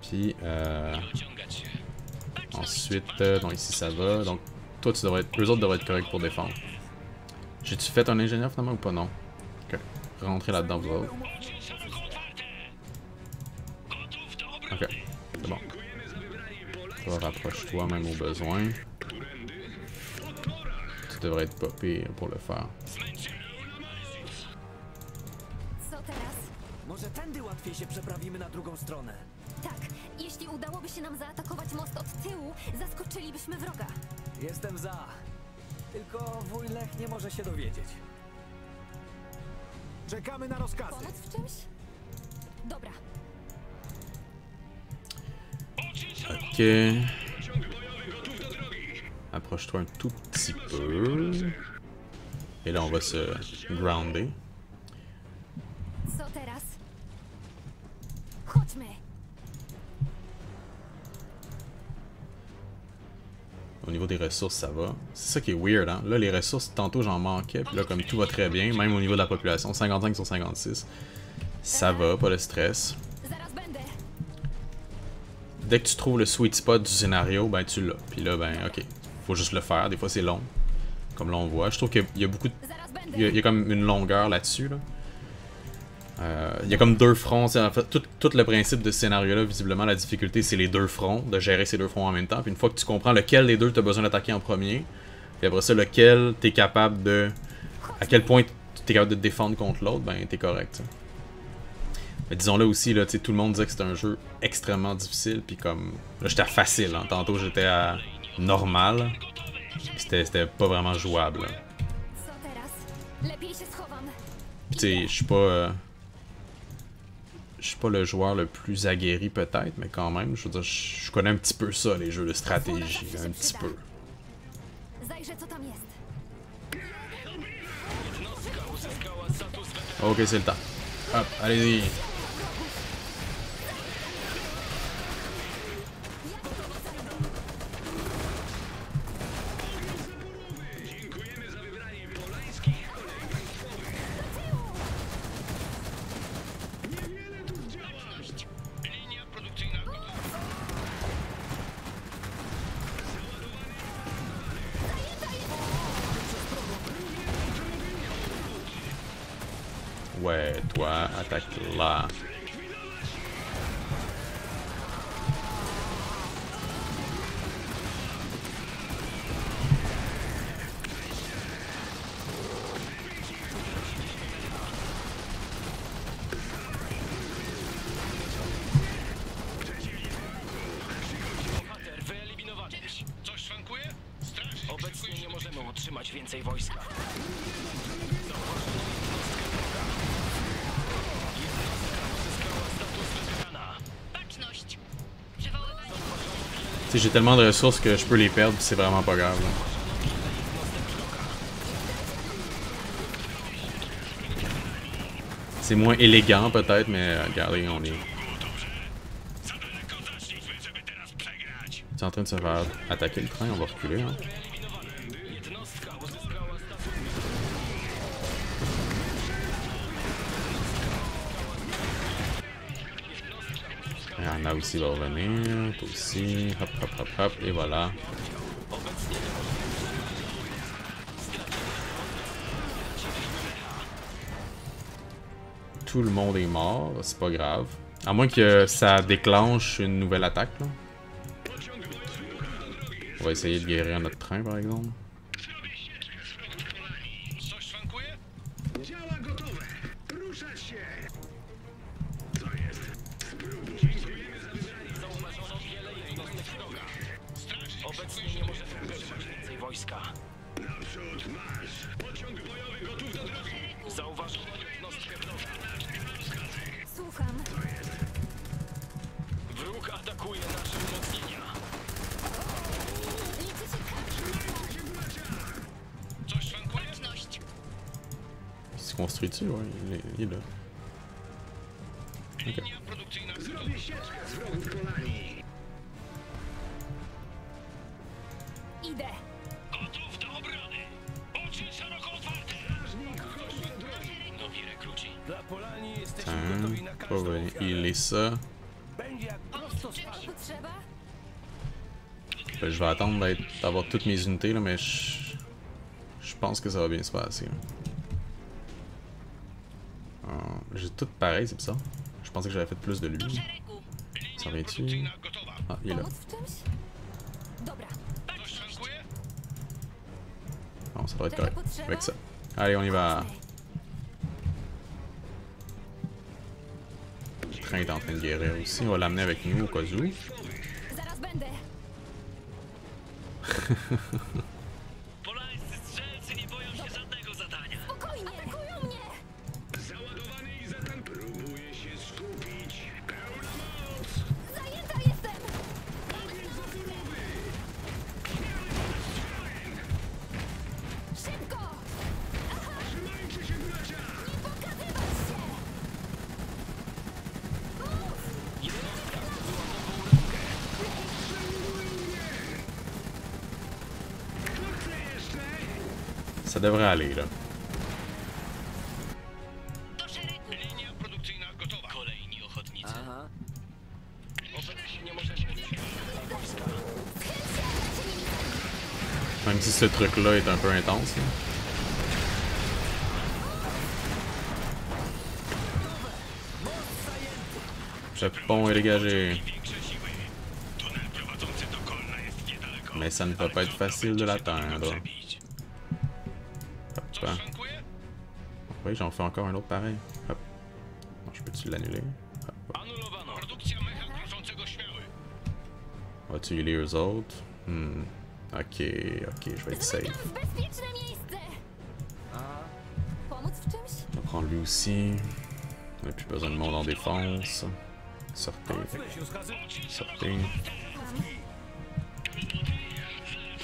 Puis, euh... ensuite, euh, donc ici ça va. Donc, toi, tu devrais être... eux autres devraient être corrects pour défendre. J'ai-tu fait un ingénieur finalement ou pas? Non. Ok. Rentrez là-dedans, vous autres. Ok. C'est bon. Toi, rapproche-toi même au besoin. Devrait être pas pire pour le faire. Ok. Approche-toi un tout petit peu. Et là, on va se grounder. Au niveau des ressources, ça va. C'est ça qui est weird, hein? Là, les ressources, tantôt, j'en manquais. Puis là, comme tout va très bien, même au niveau de la population, cinquante-cinq sur cinquante-six. Ça va, pas de stress. Dès que tu trouves le sweet spot du scénario, ben tu l'as. Puis là, ben, ok. Faut juste le faire. Des fois, c'est long. Comme là, on voit. Je trouve qu'il y a beaucoup de... Il y a, il y a comme une longueur là-dessus. Là. Euh, il y a comme deux fronts. En fait, tout, tout le principe de ce scénario-là, visiblement, la difficulté, c'est les deux fronts. De gérer ces deux fronts en même temps. Puis une fois que tu comprends lequel des deux tu as besoin d'attaquer en premier, puis après ça, lequel tu es capable de... À quel point tu es capable de te défendre contre l'autre, ben, tu es correct. Ça. Mais disons-le aussi, là, tout le monde disait que c'était un jeu extrêmement difficile, puis comme... Là, j'étais à facile, hein. Tantôt, j'étais à normal. C'était pas vraiment jouable. Tu sais, je suis pas... Euh... je suis pas le joueur le plus aguerri peut-être, mais quand même, je veux dire, je, je connais un petit peu ça, les jeux de stratégie, un petit peu. Ok, c'est le temps. Hop, allez-y. Ouais, toi, attaque là. J'ai tellement de ressources que je peux les perdre, c'est vraiment pas grave. Là. C'est moins élégant peut-être, mais regardez, on est... C'est en train de se faire attaquer le train, on va reculer. Hein. Là aussi va revenir, toi aussi, hop hop hop hop, et voilà. Tout le monde est mort, c'est pas grave. À moins que ça déclenche une nouvelle attaque. Là. On va essayer de guérir notre train par exemple. Construit-tu? Ouais, il est, il est là. Okay. Tiens, il est ça. Je vais attendre d'avoir toutes mes unités, là, mais je, je pense que ça va bien se passer. Là. J'ai tout pareil, c'est bizarre. Je pensais que j'avais fait plus de lui. Ça vient-tu? Ah, il est là. Non, ça doit être correct. Avec ça. Allez, on y va. Le train est en train de guérir aussi. On va l'amener avec nous au cas où. Ça devrait aller, là. Même si ce truc-là est un peu intense. Là. Japon est dégagé. Mais ça ne peut pas être facile de l'atteindre. Oui, j'en fais encore un autre pareil. Hop. Non, je peux-tu l'annuler? On va tuer les eux autres. Hmm. Ok, ok, je vais être safe. On va prendre lui aussi. On n'a plus besoin de monde en défense. Sortez. Sortez.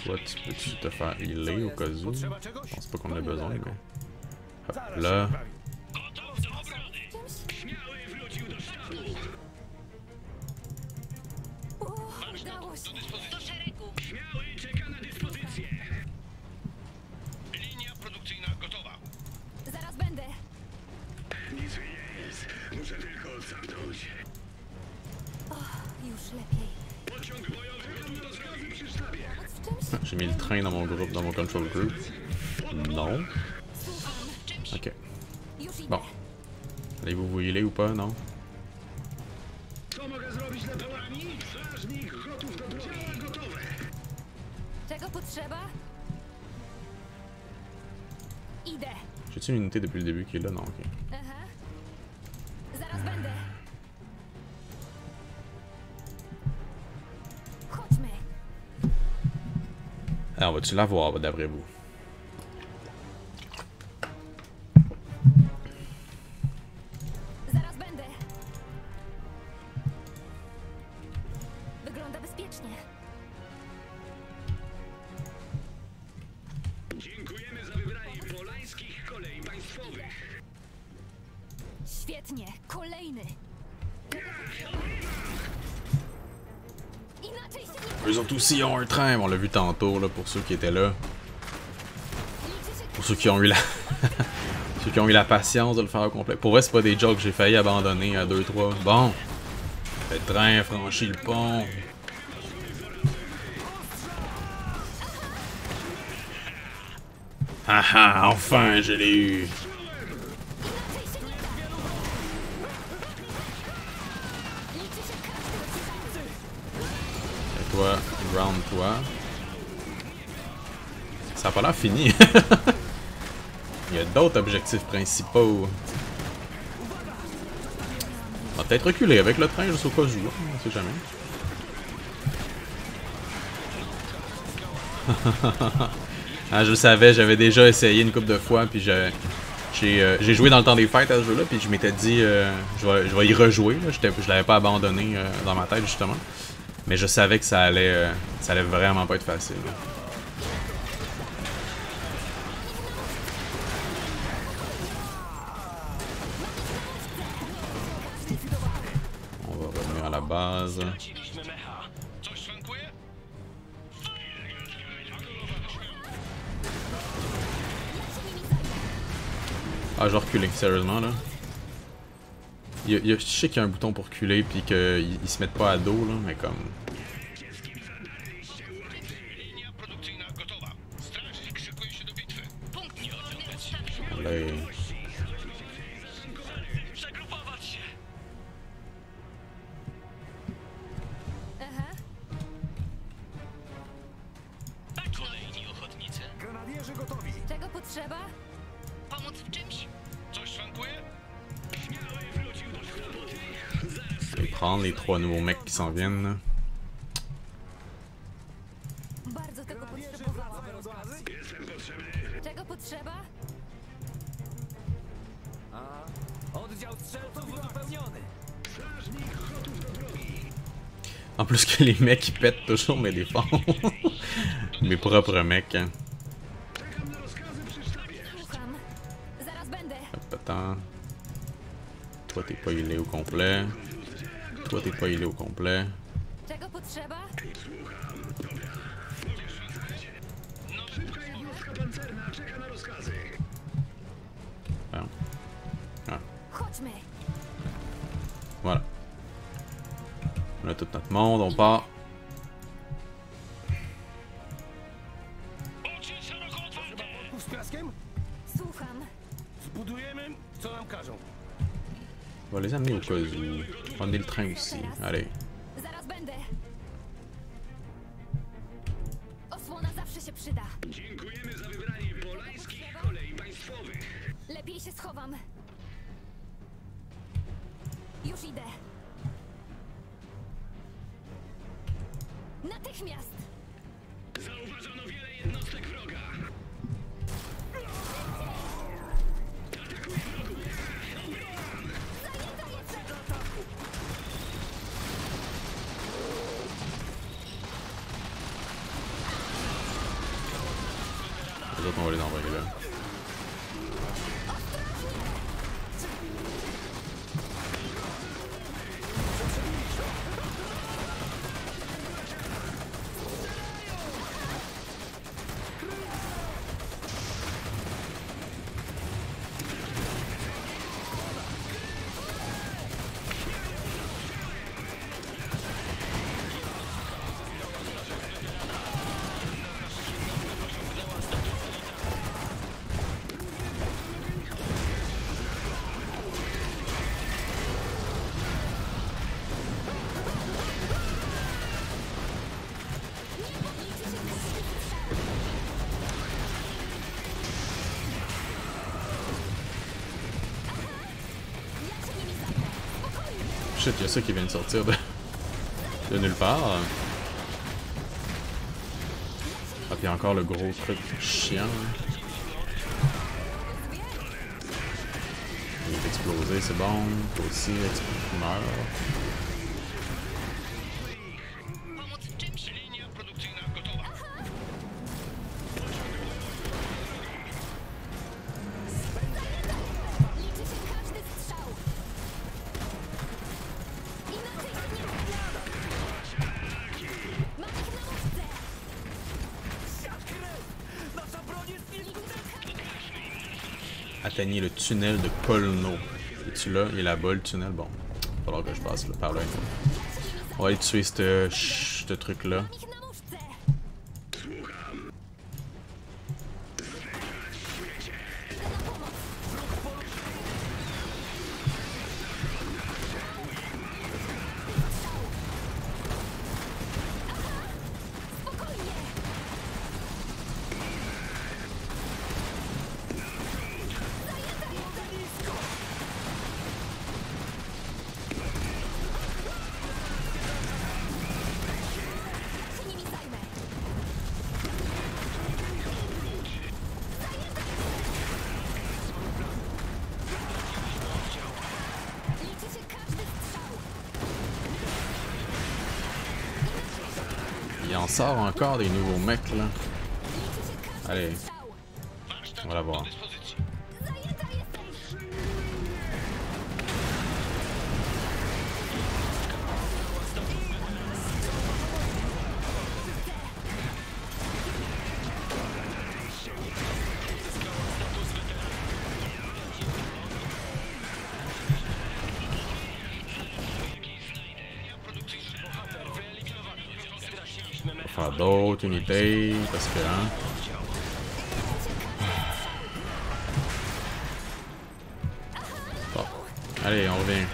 Toi, tu peux-tu te faire healer au cas où? Je pense pas qu'on en a besoin, mais... Hop là. J'ai mis le train dans mon groupe, dans mon control group. Non. Ok. Bon. Allez-vous vous healer ou pas? Non. J'ai-tu une unité depuis le début qui est là? Non, ok. Alors, va-tu l'avoir, d'après vous? Aussi, ils ont un train, on l'a vu tantôt là, pour ceux qui étaient là. Pour ceux qui ont eu la ceux qui ont eu la patience de le faire au complet. Pour vrai, c'est pas des jokes, j'ai failli abandonner à deux trois. Bon. Le train franchit le pont. Ah ah, enfin, je l'ai eu. Round toi. Ça a pas l'air fini. Il y a d'autres objectifs principaux. On va peut-être reculer avec le train, juste au cas où. On sait jamais. Ah, je le savais, j'avais déjà essayé une couple de fois, puis j'ai euh, joué dans le temps des fêtes à ce jeu-là, puis je m'étais dit, euh, je, vais, je vais y rejouer. Là. Je l'avais pas abandonné euh, dans ma tête, justement. Mais je savais que ça allait, euh, ça allait vraiment pas être facile. On va revenir à la base. Ah, je vais reculer, sérieusement là. Il y a, je sais qu'il y a un bouton pour culer puis qu'ils se mettent pas à dos là, mais comme... Allez. Les trois nouveaux mecs qui s'en viennent. En plus que les mecs ils pètent toujours mes défenses. Mes propres mecs. Hop, attends. Toi t'es pas healé au complet. Toi t'es pas healé au complet. Ah. Ah. Voilà. On a tout notre monde, on part. On va les amener au cas où. Prenez le train aussi, allez. qu'on va les envoyer là. Il y a ça qui vient de sortir de, de nulle part. Ah, puis encore le gros truc chiant. Il est explosé, c'est bon. Aussi, il meurt. Atteignez le tunnel de Polno. Es-tu là? Il est là-bas, le tunnel. Bon, il va falloir que je passe là, par là. On va aller tuer ce, ce truc-là. Sort encore des nouveaux mecs là. Allez, on va la voir. D'autres unités, parce que hein. Bon. Allez, on revient.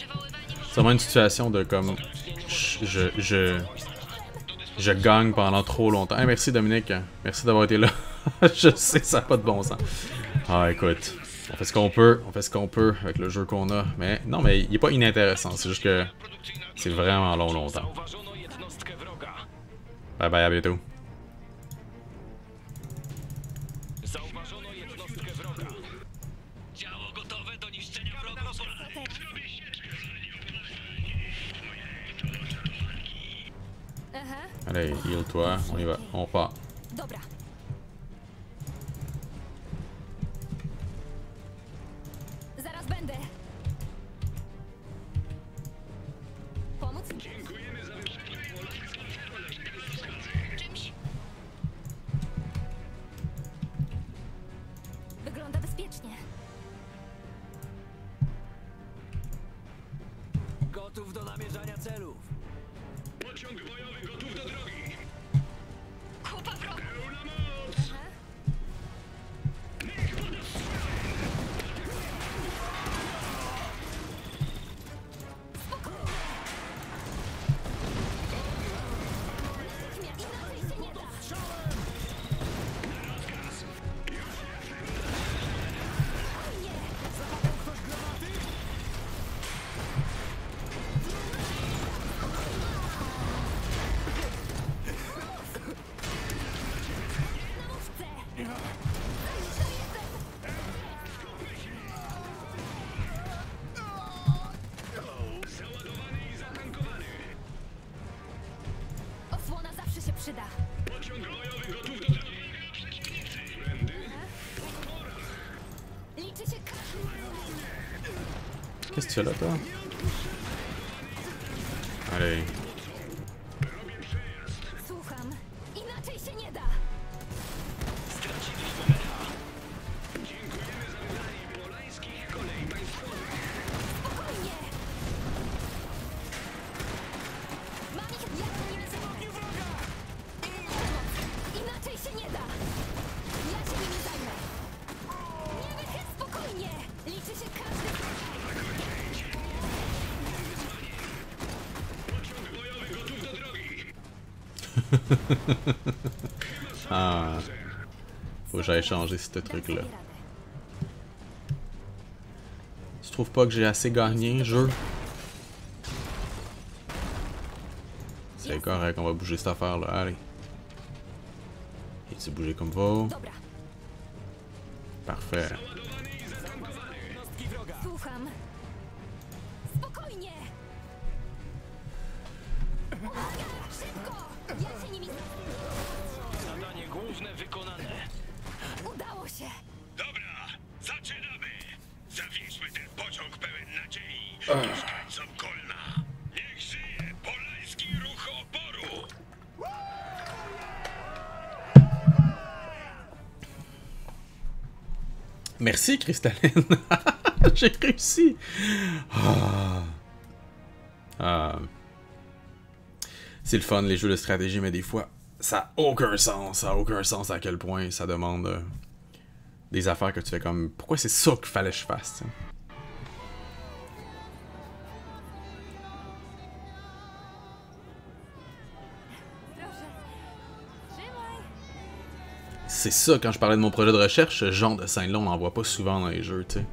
C'est vraiment une situation de comme je je Je gagne pendant trop longtemps. Hey, merci Dominique, merci d'avoir été là. Je sais, ça n'a pas de bon sens. Ah, écoute, on fait ce qu'on peut, on fait ce qu'on peut avec le jeu qu'on a. Mais non, mais il n'est pas inintéressant, c'est juste que c'est vraiment long, longtemps. Bye bye, à bientôt. Allez, heal-toi, on y va, on part. przyda. Pociąg bojowy gotów do założenia, przeciwnicy! Będę po porach! Liczy się każdy! Jest ciele to? Alej. Robię przejazd! Słucham, inaczej się nie da! Straciliśmy meta! Dziękujemy za wydanie Molańskich kolei państwowych! Spokojnie! Mam ich diabły! Się nie da! Ja się nie zajmę! Nie wychylę, spokojnie! Liczy się każdy... Pociąg bojowy gotów do drogi! Ah, faut que j'aille changer ce truc-là. Tu trouves pas que j'ai assez gagné, jeu? C'est correct, on va bouger cette affaire-là, allez. Chcę bouger comme vous. Parfait. Merci Cristaline, j'ai réussi. Ah. Ah. C'est le fun les jeux de stratégie, mais des fois ça n'a aucun sens, ça n'a aucun sens à quel point ça demande euh, des affaires que tu fais comme pourquoi c'est ça qu'il fallait que je fasse. T'sais? C'est ça, quand je parlais de mon projet de recherche, ce genre de scène-là, on n'en voit pas souvent dans les jeux, tu sais.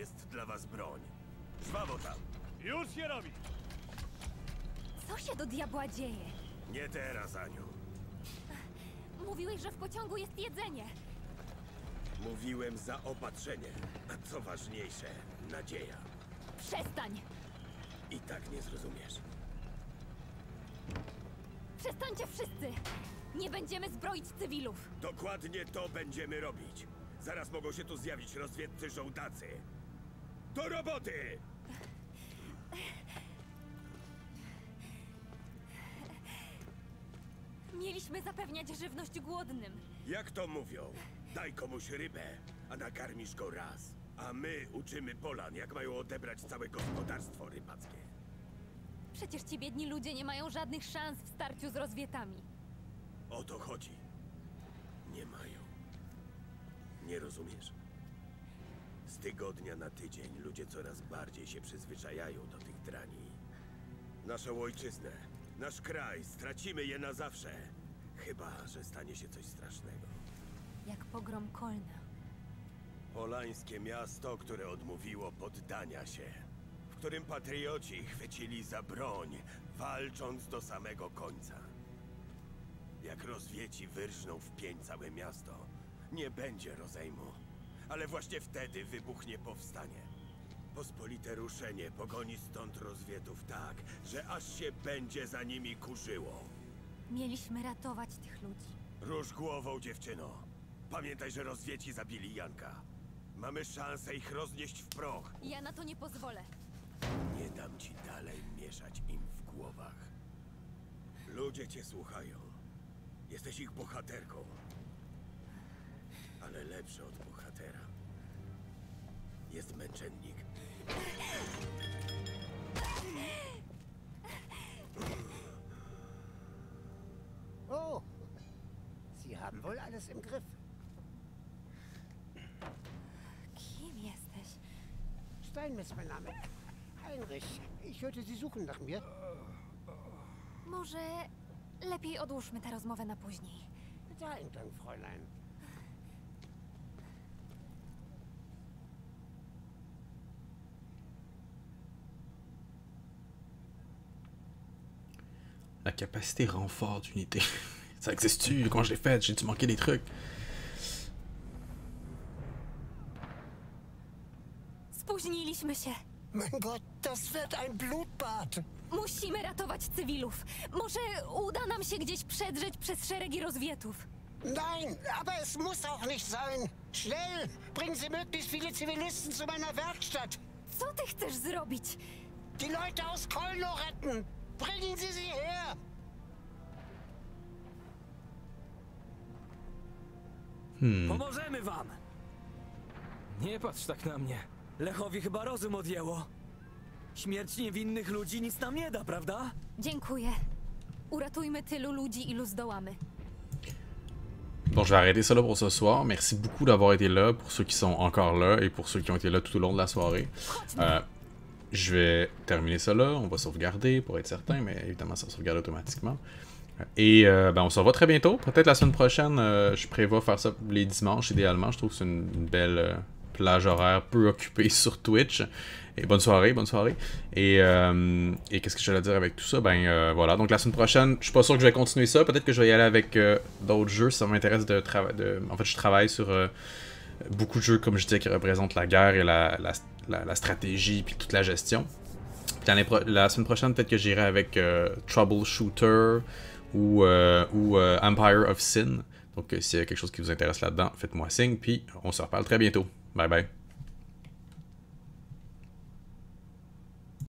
Jest dla was broń. Żwawo tam. Już się robi. Co się do diabła dzieje? Nie teraz, Aniu. Mówiłeś, że w pociągu jest jedzenie. Mówiłem zaopatrzenie. A co ważniejsze, nadzieja. Przestań. I tak nie zrozumiesz. Przestańcie wszyscy. Nie będziemy zbroić cywilów. Dokładnie to będziemy robić. Zaraz mogą się tu zjawić rozwiedcy żołdacy. Do roboty! Mieliśmy zapewniać żywność głodnym. Jak to mówią? Daj komuś rybę, a nakarmisz go raz. A my uczymy Polan, jak mają odebrać całe gospodarstwo rybackie. Przecież ci biedni ludzie nie mają żadnych szans w starciu z rozwietami. O to chodzi. Nie mają. Nie rozumiesz? Z tygodnia na tydzień ludzie coraz bardziej się przyzwyczajają do tych drani. Naszą ojczyznę, nasz kraj, stracimy je na zawsze. Chyba, że stanie się coś strasznego. Jak pogrom Kolna. Polańskie miasto, które odmówiło poddania się. W którym patrioci chwycili za broń, walcząc do samego końca. Jak rozwieci wyrżną w pień całe miasto. Nie będzie rozejmu, ale właśnie wtedy wybuchnie powstanie. Pospolite ruszenie pogoni stąd rozwietów tak, że aż się będzie za nimi kurzyło. Mieliśmy ratować tych ludzi. Róż głową, dziewczyno. Pamiętaj, że rozwieci zabili Janka. Mamy szansę ich roznieść w proch. Ja na to nie pozwolę. Nie dam ci dalej mieszać im w głowach. Ludzie cię słuchają. Jesteś ich bohaterką. Ale lepszy od bohatera jest męczennik. Oh, Sie haben wohl alles im Griff. Kim jesteś? Steinmetz, mein Name. Heinrich, ich hörte, Sie suchen nach mir. Może lepiej odłóżmy tę rozmowę na później. Nein, dank, Fräulein. La capacité renfort d'unité. Ça existe-tu? Comment je l'ai fait? J'ai-tu manqué des trucs? Spóźniliśmy się. Mein Gott, das wird ein Blutbad. Musimy ratować cywilów. Może uda nam się gdzieś przedrzeć przez szeregi rozwietów. Nein, aber es muss auch nicht sein. Schnell, bringen Sie möglichst viele Zivilisten zu meiner Werkstatt. Co ty chcesz zrobić? Die Leute aus Kolno retten. Bringen Sie sie her! Hmm. Pomożemy wam! Nie patrz tak na mnie. Lechowi chyba rozum odjęło. Śmierć niewinnych ludzi nic nam nie da, prawda? Dziękuję. Uratujmy tylu ludzi, ilu zdołamy. Bon, je vais arrêter ça là pour ce soir. Merci beaucoup d'avoir été là, pour ceux qui sont encore là et pour ceux qui ont été là tout au long de la soirée. Euh... Je vais terminer ça là, on va sauvegarder pour être certain, mais évidemment ça sauvegarde automatiquement. Et euh, ben, on se revoit très bientôt, peut-être la semaine prochaine, euh, je prévois faire ça les dimanches idéalement, je trouve que c'est une, une belle euh, plage horaire peu occupée sur Twitch. Et bonne soirée, bonne soirée. Et, euh, et qu'est-ce que je vais dire avec tout ça? Ben euh, voilà, donc la semaine prochaine, je suis pas sûr que je vais continuer ça, peut-être que je vais y aller avec euh, d'autres jeux si ça m'intéresse de travailler. De... En fait je travaille sur... Euh, Beaucoup de jeux, comme je disais, qui représentent la guerre et la, la, la, la stratégie, puis toute la gestion. Puis pro la semaine prochaine, peut-être que j'irai avec euh, Troubleshooter ou, euh, ou euh, Empire of Sin. Donc, euh, s'il y a quelque chose qui vous intéresse là-dedans, faites-moi signe, puis on se reparle très bientôt. Bye bye.